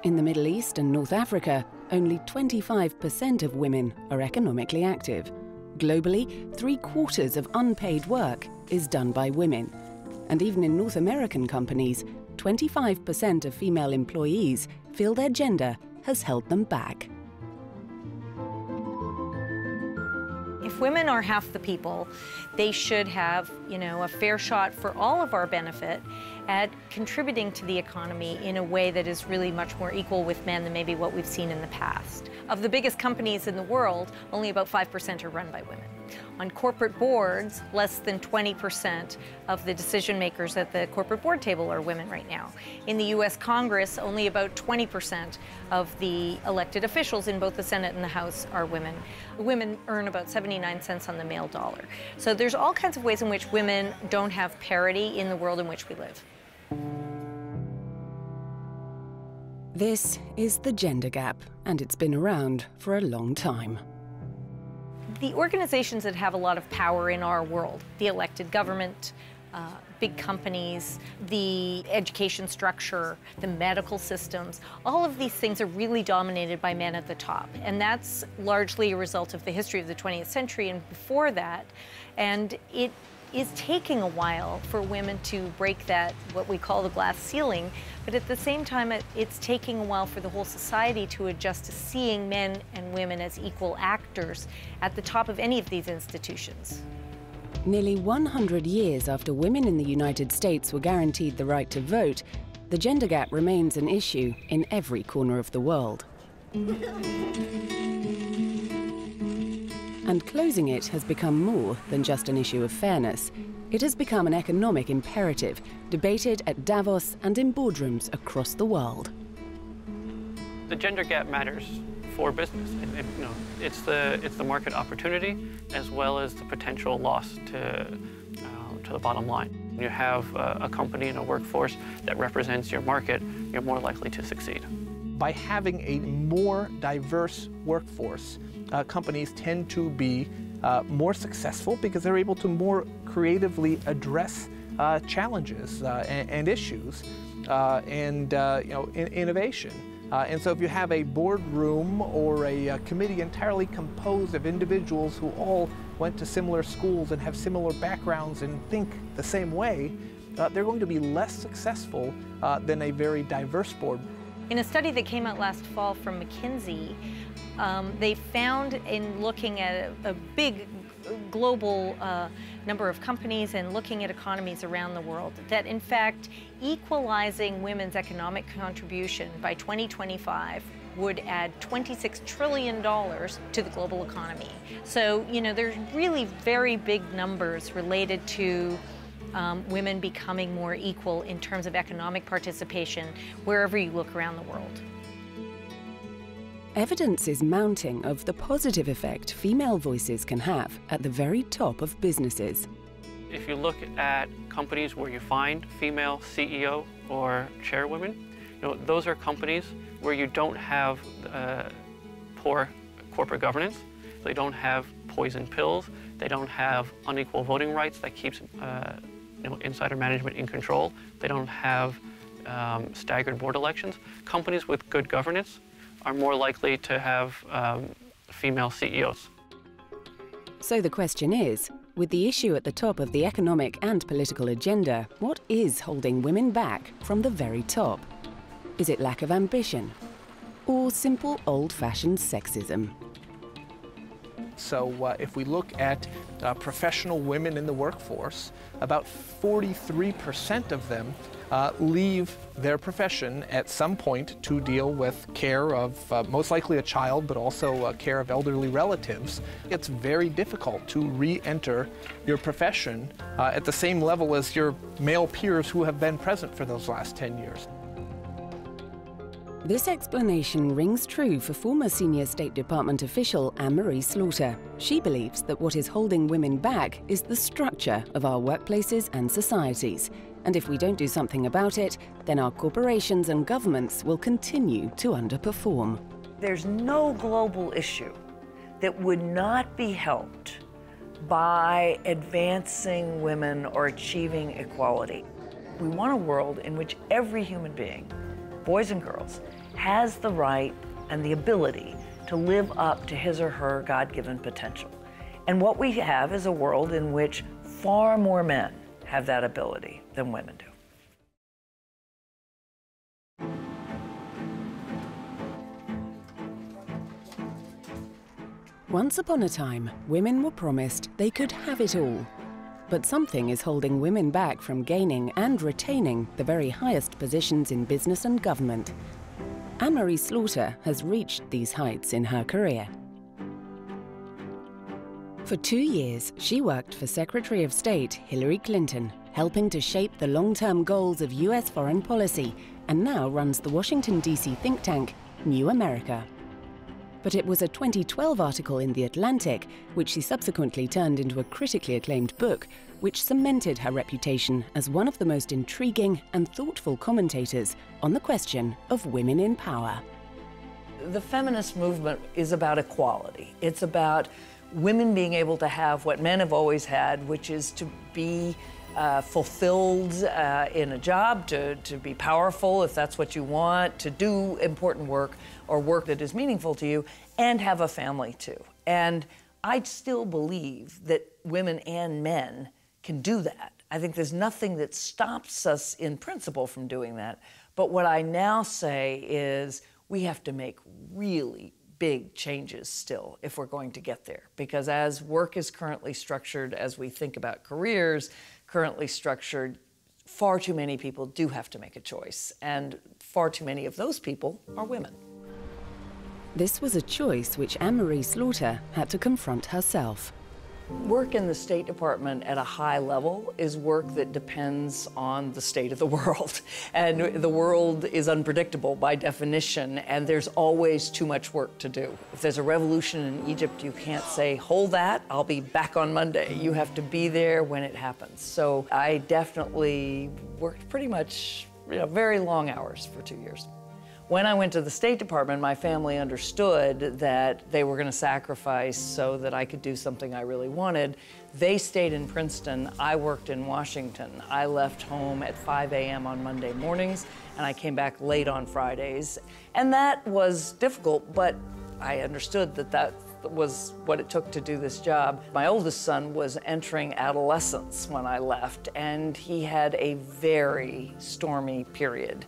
In the Middle East and North Africa, only 25% of women are economically active. Globally, 3/4 of unpaid work is done by women. And even in North American companies, 25% of female employees feel their gender has held them back. If women are half the people, they should have, you know, a fair shot for all of our benefit at contributing to the economy in a way that is really much more equal with men than maybe what we've seen in the past. Of the biggest companies in the world, only about 5% are run by women. On corporate boards, less than 20% of the decision makers at the corporate board table are women right now. In the US Congress, only about 20% of the elected officials in both the Senate and the House are women. Women earn about 79 cents on the male dollar. So there's all kinds of ways in which women don't have parity in the world in which we live. This is the gender gap, and it's been around for a long time. The organizations that have a lot of power in our world, the elected government, big companies, the education structure, the medical systems, all of these things are really dominated by men at the top. And that's largely a result of the history of the 20th century and before that. And it is taking a while for women to break that, what we call the glass ceiling. But at the same time, it's taking a while for the whole society to adjust to seeing men and women as equal actors at the top of any of these institutions. Nearly 100 years after women in the United States were guaranteed the right to vote, the gender gap remains an issue in every corner of the world. And closing it has become more than just an issue of fairness. It has become an economic imperative, debated at Davos and in boardrooms across the world. The gender gap matters for business. It's the market opportunity as well as the potential loss to the bottom line. When you have a company and a workforce that represents your market, you're more likely to succeed. By having a more diverse workforce, companies tend to be more successful because they're able to more creatively address challenges and issues and innovation. And so if you have a boardroom or a committee entirely composed of individuals who all went to similar schools and have similar backgrounds and think the same way, they're going to be less successful than a very diverse board. In a study that came out last fall from McKinsey, they found, in looking at a big global number of companies and looking at economies around the world, that in fact equalizing women's economic contribution by 2025 would add $26 trillion to the global economy. So, you know, there's really very big numbers related to women becoming more equal in terms of economic participation wherever you look around the world. Evidence is mounting of the positive effect female voices can have at the very top of businesses. If you look at companies where you find female CEO or chairwomen, you know, those are companies where you don't have poor corporate governance. They don't have poison pills. They don't have unequal voting rights that keeps insider management in control. They don't have staggered board elections. Companies with good governance are more likely to have female CEOs. So the question is, with the issue at the top of the economic and political agenda, what is holding women back from the very top? Is it lack of ambition or simple old-fashioned sexism? So if we look at professional women in the workforce, about 43% of them leave their profession at some point to deal with care of most likely a child, but also care of elderly relatives. It's very difficult to re-enter your profession at the same level as your male peers who have been present for those last 10 years. This explanation rings true for former senior State Department official Anne-Marie Slaughter. She believes that what is holding women back is the structure of our workplaces and societies. And if we don't do something about it, then our corporations and governments will continue to underperform. There's no global issue that would not be helped by advancing women or achieving equality. We want a world in which every human being, boys and girls, has the right and the ability to live up to his or her God-given potential. And what we have is a world in which far more men have that ability than women do. Once upon a time, women were promised they could have it all. But something is holding women back from gaining and retaining the very highest positions in business and government. Anne-Marie Slaughter has reached these heights in her career. For 2 years, she worked for Secretary of State Hillary Clinton, helping to shape the long-term goals of US foreign policy, and now runs the Washington, D.C. think tank New America. But it was a 2012 article in The Atlantic, which she subsequently turned into a critically acclaimed book, which cemented her reputation as one of the most intriguing and thoughtful commentators on the question of women in power. The feminist movement is about equality. It's about women being able to have what men have always had, which is to be fulfilled in a job, to be powerful if that's what you want, to do important work or work that is meaningful to you, and have a family too. And I still believe that women and men can do that. I think there's nothing that stops us in principle from doing that. But what I now say is we have to make really big changes still if we're going to get there. Because as work is currently structured, as we think about careers, currently structured, far too many people do have to make a choice, and far too many of those people are women. This was a choice which Anne-Marie Slaughter had to confront herself. Work in the State Department at a high level is work that depends on the state of the world. And the world is unpredictable by definition, and there's always too much work to do. If there's a revolution in Egypt, you can't say, hold that, I'll be back on Monday. You have to be there when it happens. So I definitely worked pretty much very long hours for 2 years. When I went to the State Department, my family understood that they were going to sacrifice so that I could do something I really wanted. They stayed in Princeton. I worked in Washington. I left home at 5 a.m. on Monday mornings, and I came back late on Fridays. And that was difficult, but I understood that that was what it took to do this job. My oldest son was entering adolescence when I left, and he had a very stormy period.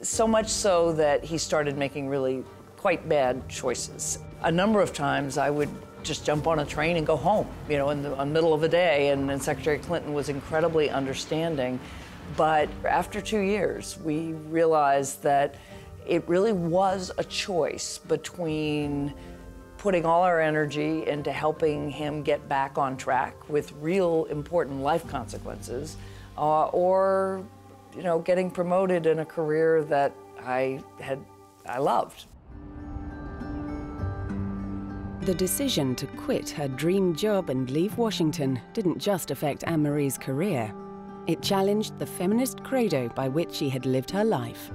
So much so that he started making really quite bad choices. A number of times I would just jump on a train and go home, in the middle of the day, and Secretary Clinton was incredibly understanding. But after 2 years, we realized that it really was a choice between putting all our energy into helping him get back on track with real important life consequences, or getting promoted in a career that I loved. The decision to quit her dream job and leave Washington didn't just affect Anne-Marie's career. It challenged the feminist credo by which she had lived her life.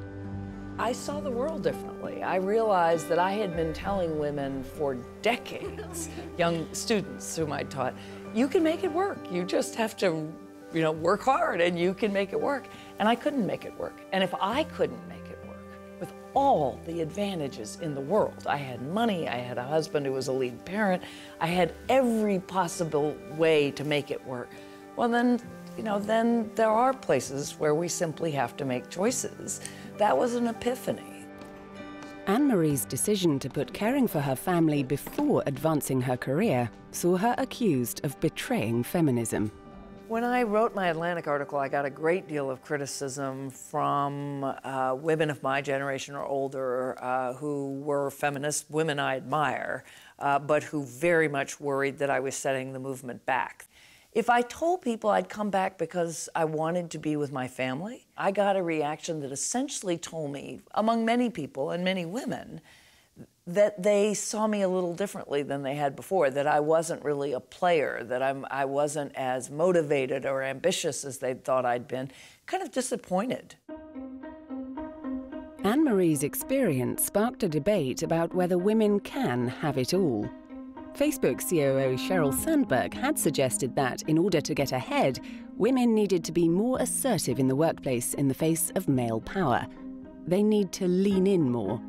I saw the world differently. I realized that I had been telling women for decades, young students whom I taught, you can make it work. You just have to, you know, work hard and you can make it work. And I couldn't make it work. And if I couldn't make it work, with all the advantages in the world, I had money, I had a husband who was a lead parent, I had every possible way to make it work. Well, then, you know, then there are places where we simply have to make choices. That was an epiphany. Anne-Marie's decision to put caring for her family before advancing her career saw her accused of betraying feminism. When I wrote my Atlantic article, I got a great deal of criticism from women of my generation or older who were feminist women I admire, but who very much worried that I was setting the movement back. If I told people I'd come back because I wanted to be with my family, I got a reaction that essentially told me, among many people and many women, that they saw me a little differently than they had before, that I wasn't really a player, that I wasn't as motivated or ambitious as they thought I'd been, kind of disappointed. Anne-Marie's experience sparked a debate about whether women can have it all. Facebook COO Sheryl Sandberg had suggested that, in order to get ahead, women needed to be more assertive in the workplace in the face of male power. They need to lean in more.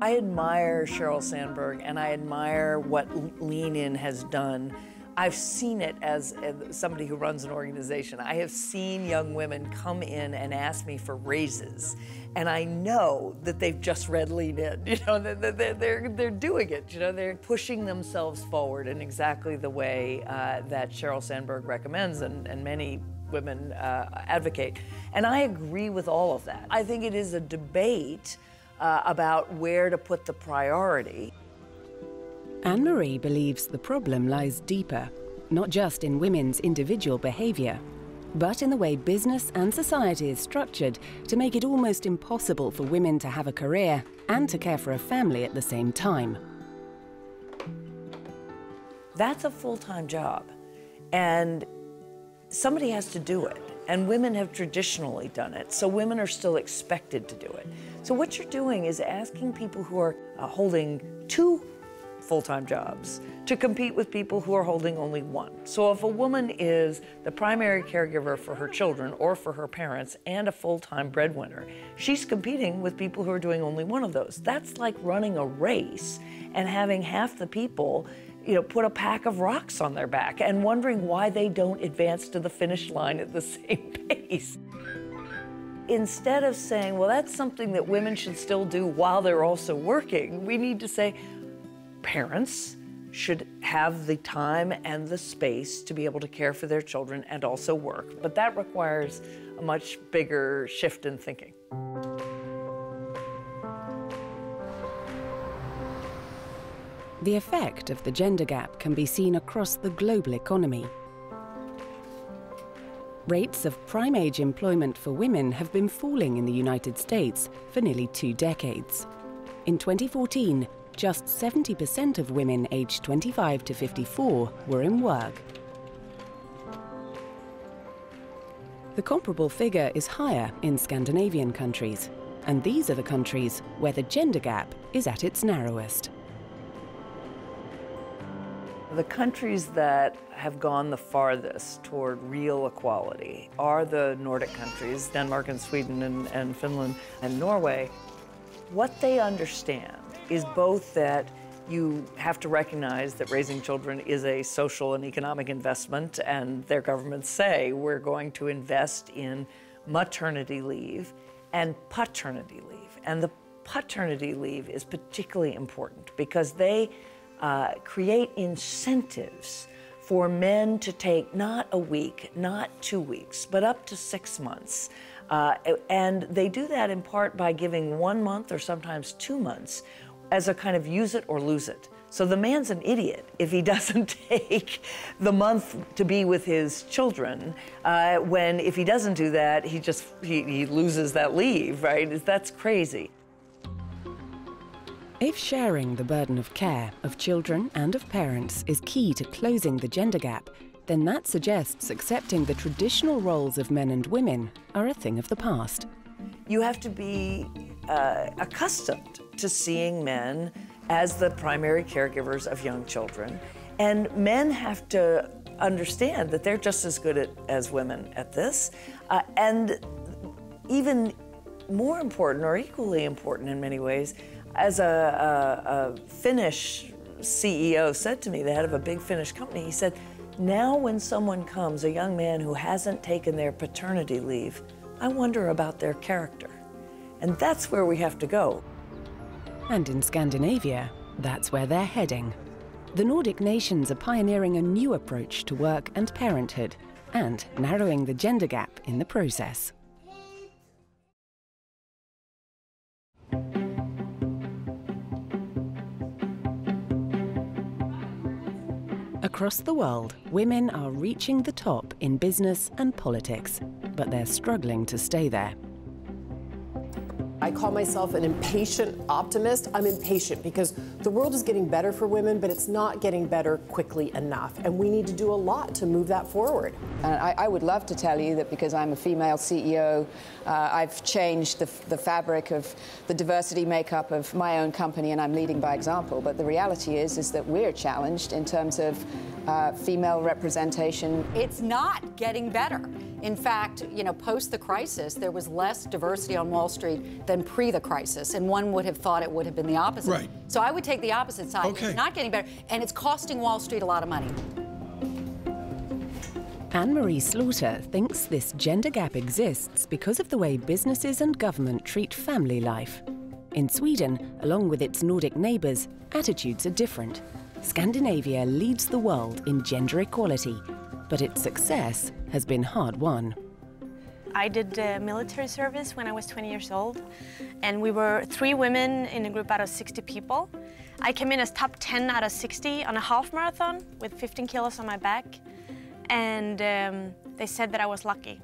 I admire Sheryl Sandberg, and I admire what Lean In has done. I've seen it as somebody who runs an organization. I have seen young women come in and ask me for raises, and I know that they've just read Lean In. You know, they're doing it. You know, they're pushing themselves forward in exactly the way that Sheryl Sandberg recommends, and many women advocate. And I agree with all of that. I think it is a debate about where to put the priority. Anne-Marie believes the problem lies deeper, not just in women's individual behavior, but in the way business and society is structured to make it almost impossible for women to have a career and to care for a family at the same time. That's a full-time job, and somebody has to do it, and women have traditionally done it, so women are still expected to do it. So what you're doing is asking people who are holding two full-time jobs to compete with people who are holding only one. So if a woman is the primary caregiver for her children or for her parents and a full-time breadwinner, she's competing with people who are doing only one of those. That's like running a race and having half the people, you know, put a pack of rocks on their back and wondering why they don't advance to the finish line at the same pace. Instead of saying, well, that's something that women should still do while they're also working, we need to say, parents should have the time and the space to be able to care for their children and also work. But that requires a much bigger shift in thinking. The effect of the gender gap can be seen across the global economy. Rates of prime-age employment for women have been falling in the United States for nearly 2 decades. In 2014, just 70% of women aged 25 to 54 were in work. The comparable figure is higher in Scandinavian countries, and these are the countries where the gender gap is at its narrowest. The countries that have gone the farthest toward real equality are the Nordic countries, Denmark and Sweden and Finland and Norway. What they understand is both that you have to recognize that raising children is a social and economic investment, and their governments say we're going to invest in maternity leave and paternity leave. And the paternity leave is particularly important because they create incentives for men to take not a week, not 2 weeks, but up to 6 months. And they do that in part by giving 1 month or sometimes 2 months as a kind of use it or lose it. So the man's an idiot if he doesn't take the month to be with his children, when if he doesn't do that, he loses that leave, right? That's crazy. If sharing the burden of care of children and of parents is key to closing the gender gap, then that suggests accepting the traditional roles of men and women are a thing of the past. you have to be accustomed to seeing men as the primary caregivers of young children. And men have to understand that they're just as good as women at this. And even more important, or equally important in many ways, as a Finnish CEO said to me, the head of a big Finnish company, he said, now when someone comes, a young man who hasn't taken their paternity leave, I wonder about their character. And that's where we have to go. And in Scandinavia, that's where they're heading. The Nordic nations are pioneering a new approach to work and parenthood, and narrowing the gender gap in the process. Across the world, women are reaching the top in business and politics, but they're struggling to stay there. I call myself an impatient optimist. I'm impatient because the world is getting better for women, but it's not getting better quickly enough. And we need to do a lot to move that forward. And I would love to tell you that because I'm a female CEO, I've changed the fabric of the diversity makeup of my own company, and I'm leading by example. But the reality is that we're challenged in terms of female representation. It's not getting better. In fact, you know, post the crisis, there was less diversity on Wall Street than pre the crisis, and one would have thought it would have been the opposite. Right. So I would take the opposite side. Okay. It's not getting better, and it's costing Wall Street a lot of money. Anne-Marie Slaughter thinks this gender gap exists because of the way businesses and government treat family life. In Sweden, along with its Nordic neighbours, attitudes are different. Scandinavia leads the world in gender equality, but its success has been hard-won. I did military service when I was 20 years old, and we were 3 women in a group out of 60 people. I came in as top 10 out of 60 on a half marathon with 15 kilos on my back, and they said that I was lucky.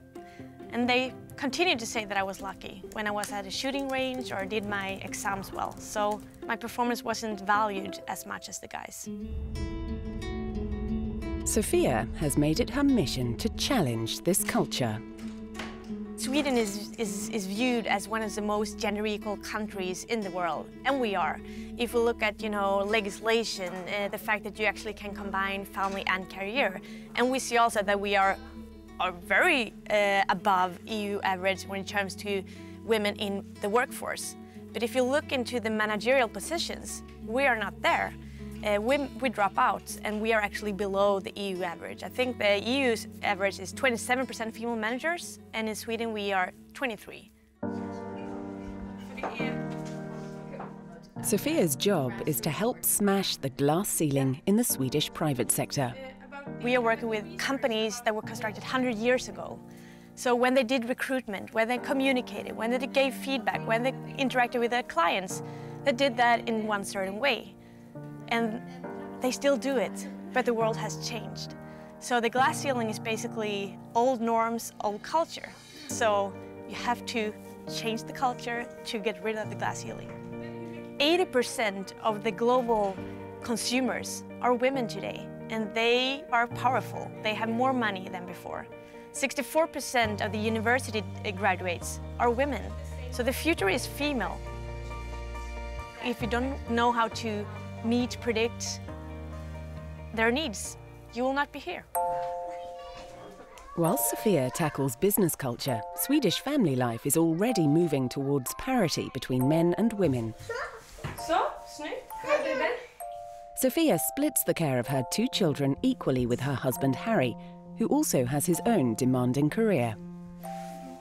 And they continued to say that I was lucky when I was at a shooting range or did my exams well. So my performance wasn't valued as much as the guys. Sophia has made it her mission to challenge this culture. Sweden is viewed as one of the most gender-equal countries in the world, and we are. If we look at, you know, legislation, the fact that you actually can combine family and career, and we see also that we are very above EU average when it comes to women in the workforce. But if you look into the managerial positions, we are not there. We drop out, and we are actually below the EU average. I think the EU's average is 27% female managers, and in Sweden we are 23. Sophia's job is to help smash the glass ceiling in the Swedish private sector. We are working with companies that were constructed 100 years ago. So when they did recruitment, when they communicated, when they gave feedback, when they interacted with their clients, they did that in one certain way. And they still do it, but the world has changed. So the glass ceiling is basically old norms, old culture. So you have to change the culture to get rid of the glass ceiling. 80% of the global consumers are women today. And they are powerful. They have more money than before. 64% of the university graduates are women. So the future is female. If you don't know how to meet, predict their needs, you will not be here. While Sophia tackles business culture, Swedish family life is already moving towards parity between men and women. Sophia splits the care of her 2 children equally with her husband Harry, who also has his own demanding career.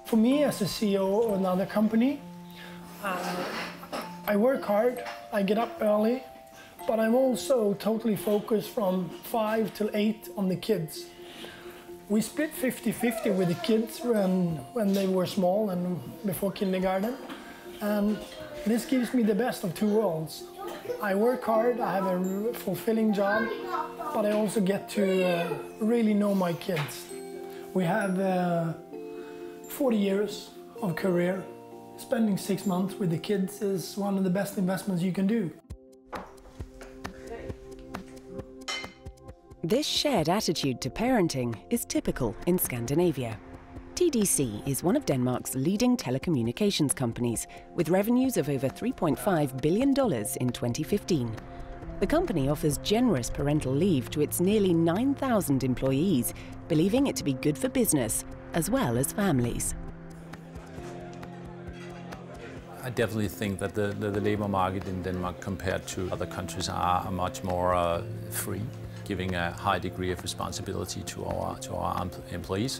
For me, as a CEO of another company, I work hard, I get up early, but I'm also totally focused from 5 till 8 on the kids. We split 50-50 with the kids when they were small and before kindergarten, and this gives me the best of 2 worlds. I work hard, I have a fulfilling job, but I also get to really know my kids. We have 40 years of career. Spending 6 months with the kids is one of the best investments you can do. This shared attitude to parenting is typical in Scandinavia. TDC is one of Denmark's leading telecommunications companies, with revenues of over $3.5 billion in 2015. The company offers generous parental leave to its nearly 9,000 employees, believing it to be good for business as well as families. I definitely think that the labor market in Denmark compared to other countries are much more free, giving a high degree of responsibility to our employees,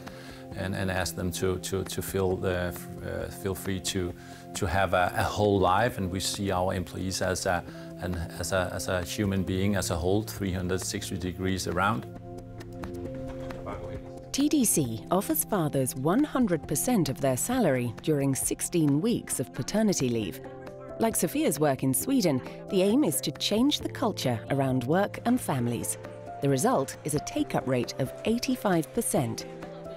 and ask them to feel free to have a whole life. And we see our employees as a human being as a whole, 360 degrees around. TDC offers fathers 100% of their salary during 16 weeks of paternity leave. Like Sophia's work in Sweden, the aim is to change the culture around work and families. The result is a take-up rate of 85%,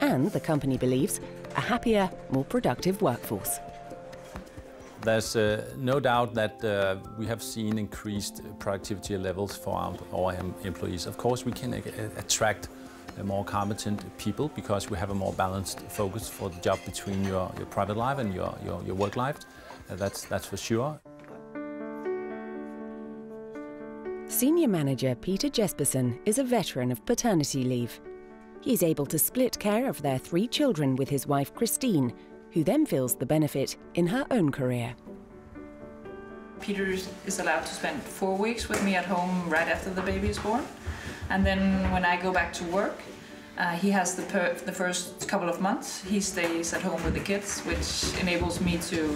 and the company believes a happier, more productive workforce. There's no doubt that we have seen increased productivity levels for our employees. Of course, we can attract more competent people because we have a more balanced focus for the job between your private life and your work life. That's for sure. Senior manager Peter Jespersen is a veteran of paternity leave. He's able to split care of their 3 children with his wife Christine, who then feels the benefit in her own career. Peter is allowed to spend 4 weeks with me at home right after the baby is born. And then when I go back to work, he has the first couple of months, he stays at home with the kids, which enables me to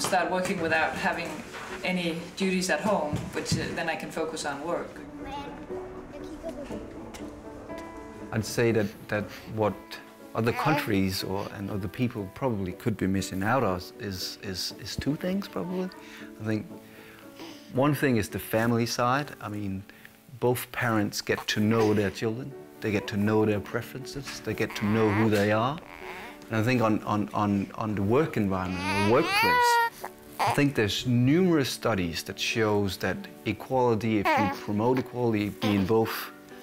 start working without having any duties at home, which then I can focus on work. I'd say that what other countries and other people probably could be missing out on is 2 things, probably. I think one thing is the family side. I mean, both parents get to know their children, they get to know their preferences, they get to know who they are. And I think on the work environment, the workplace, I think there's numerous studies that shows that equality, if you promote equality, being both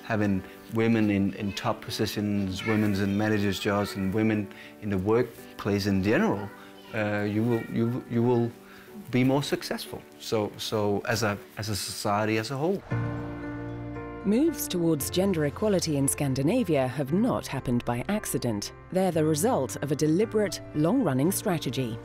having women in top positions, women in managers' jobs, and women in the workplace in general, you will be more successful. So as a society as a whole. Moves towards gender equality in Scandinavia have not happened by accident. They're the result of a deliberate, long-running strategy.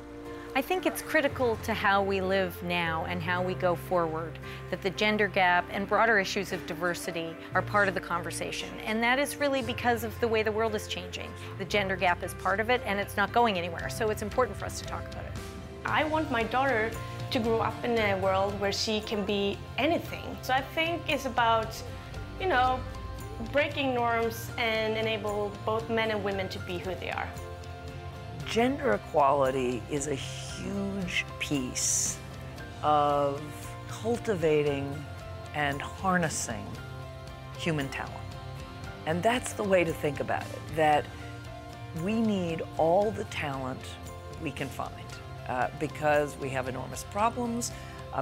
I think it's critical to how we live now and how we go forward, that the gender gap and broader issues of diversity are part of the conversation. And that is really because of the way the world is changing. The gender gap is part of it, and it's not going anywhere, so it's important for us to talk about it. I want my daughter to grow up in a world where she can be anything. So I think it's about, you know, breaking norms and enable both men and women to be who they are. Gender equality is a huge piece of cultivating and harnessing human talent. And that's the way to think about it, that we need all the talent we can find because we have enormous problems.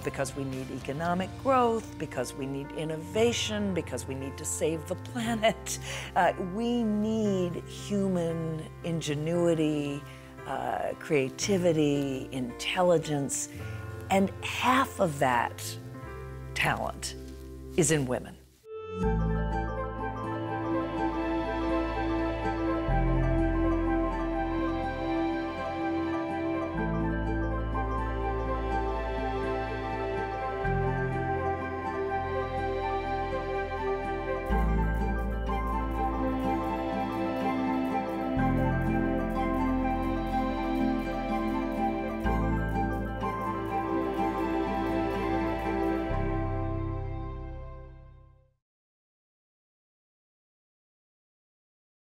Because we need economic growth, because we need innovation, because we need to save the planet. We need human ingenuity, creativity, intelligence, and half of that talent is in women.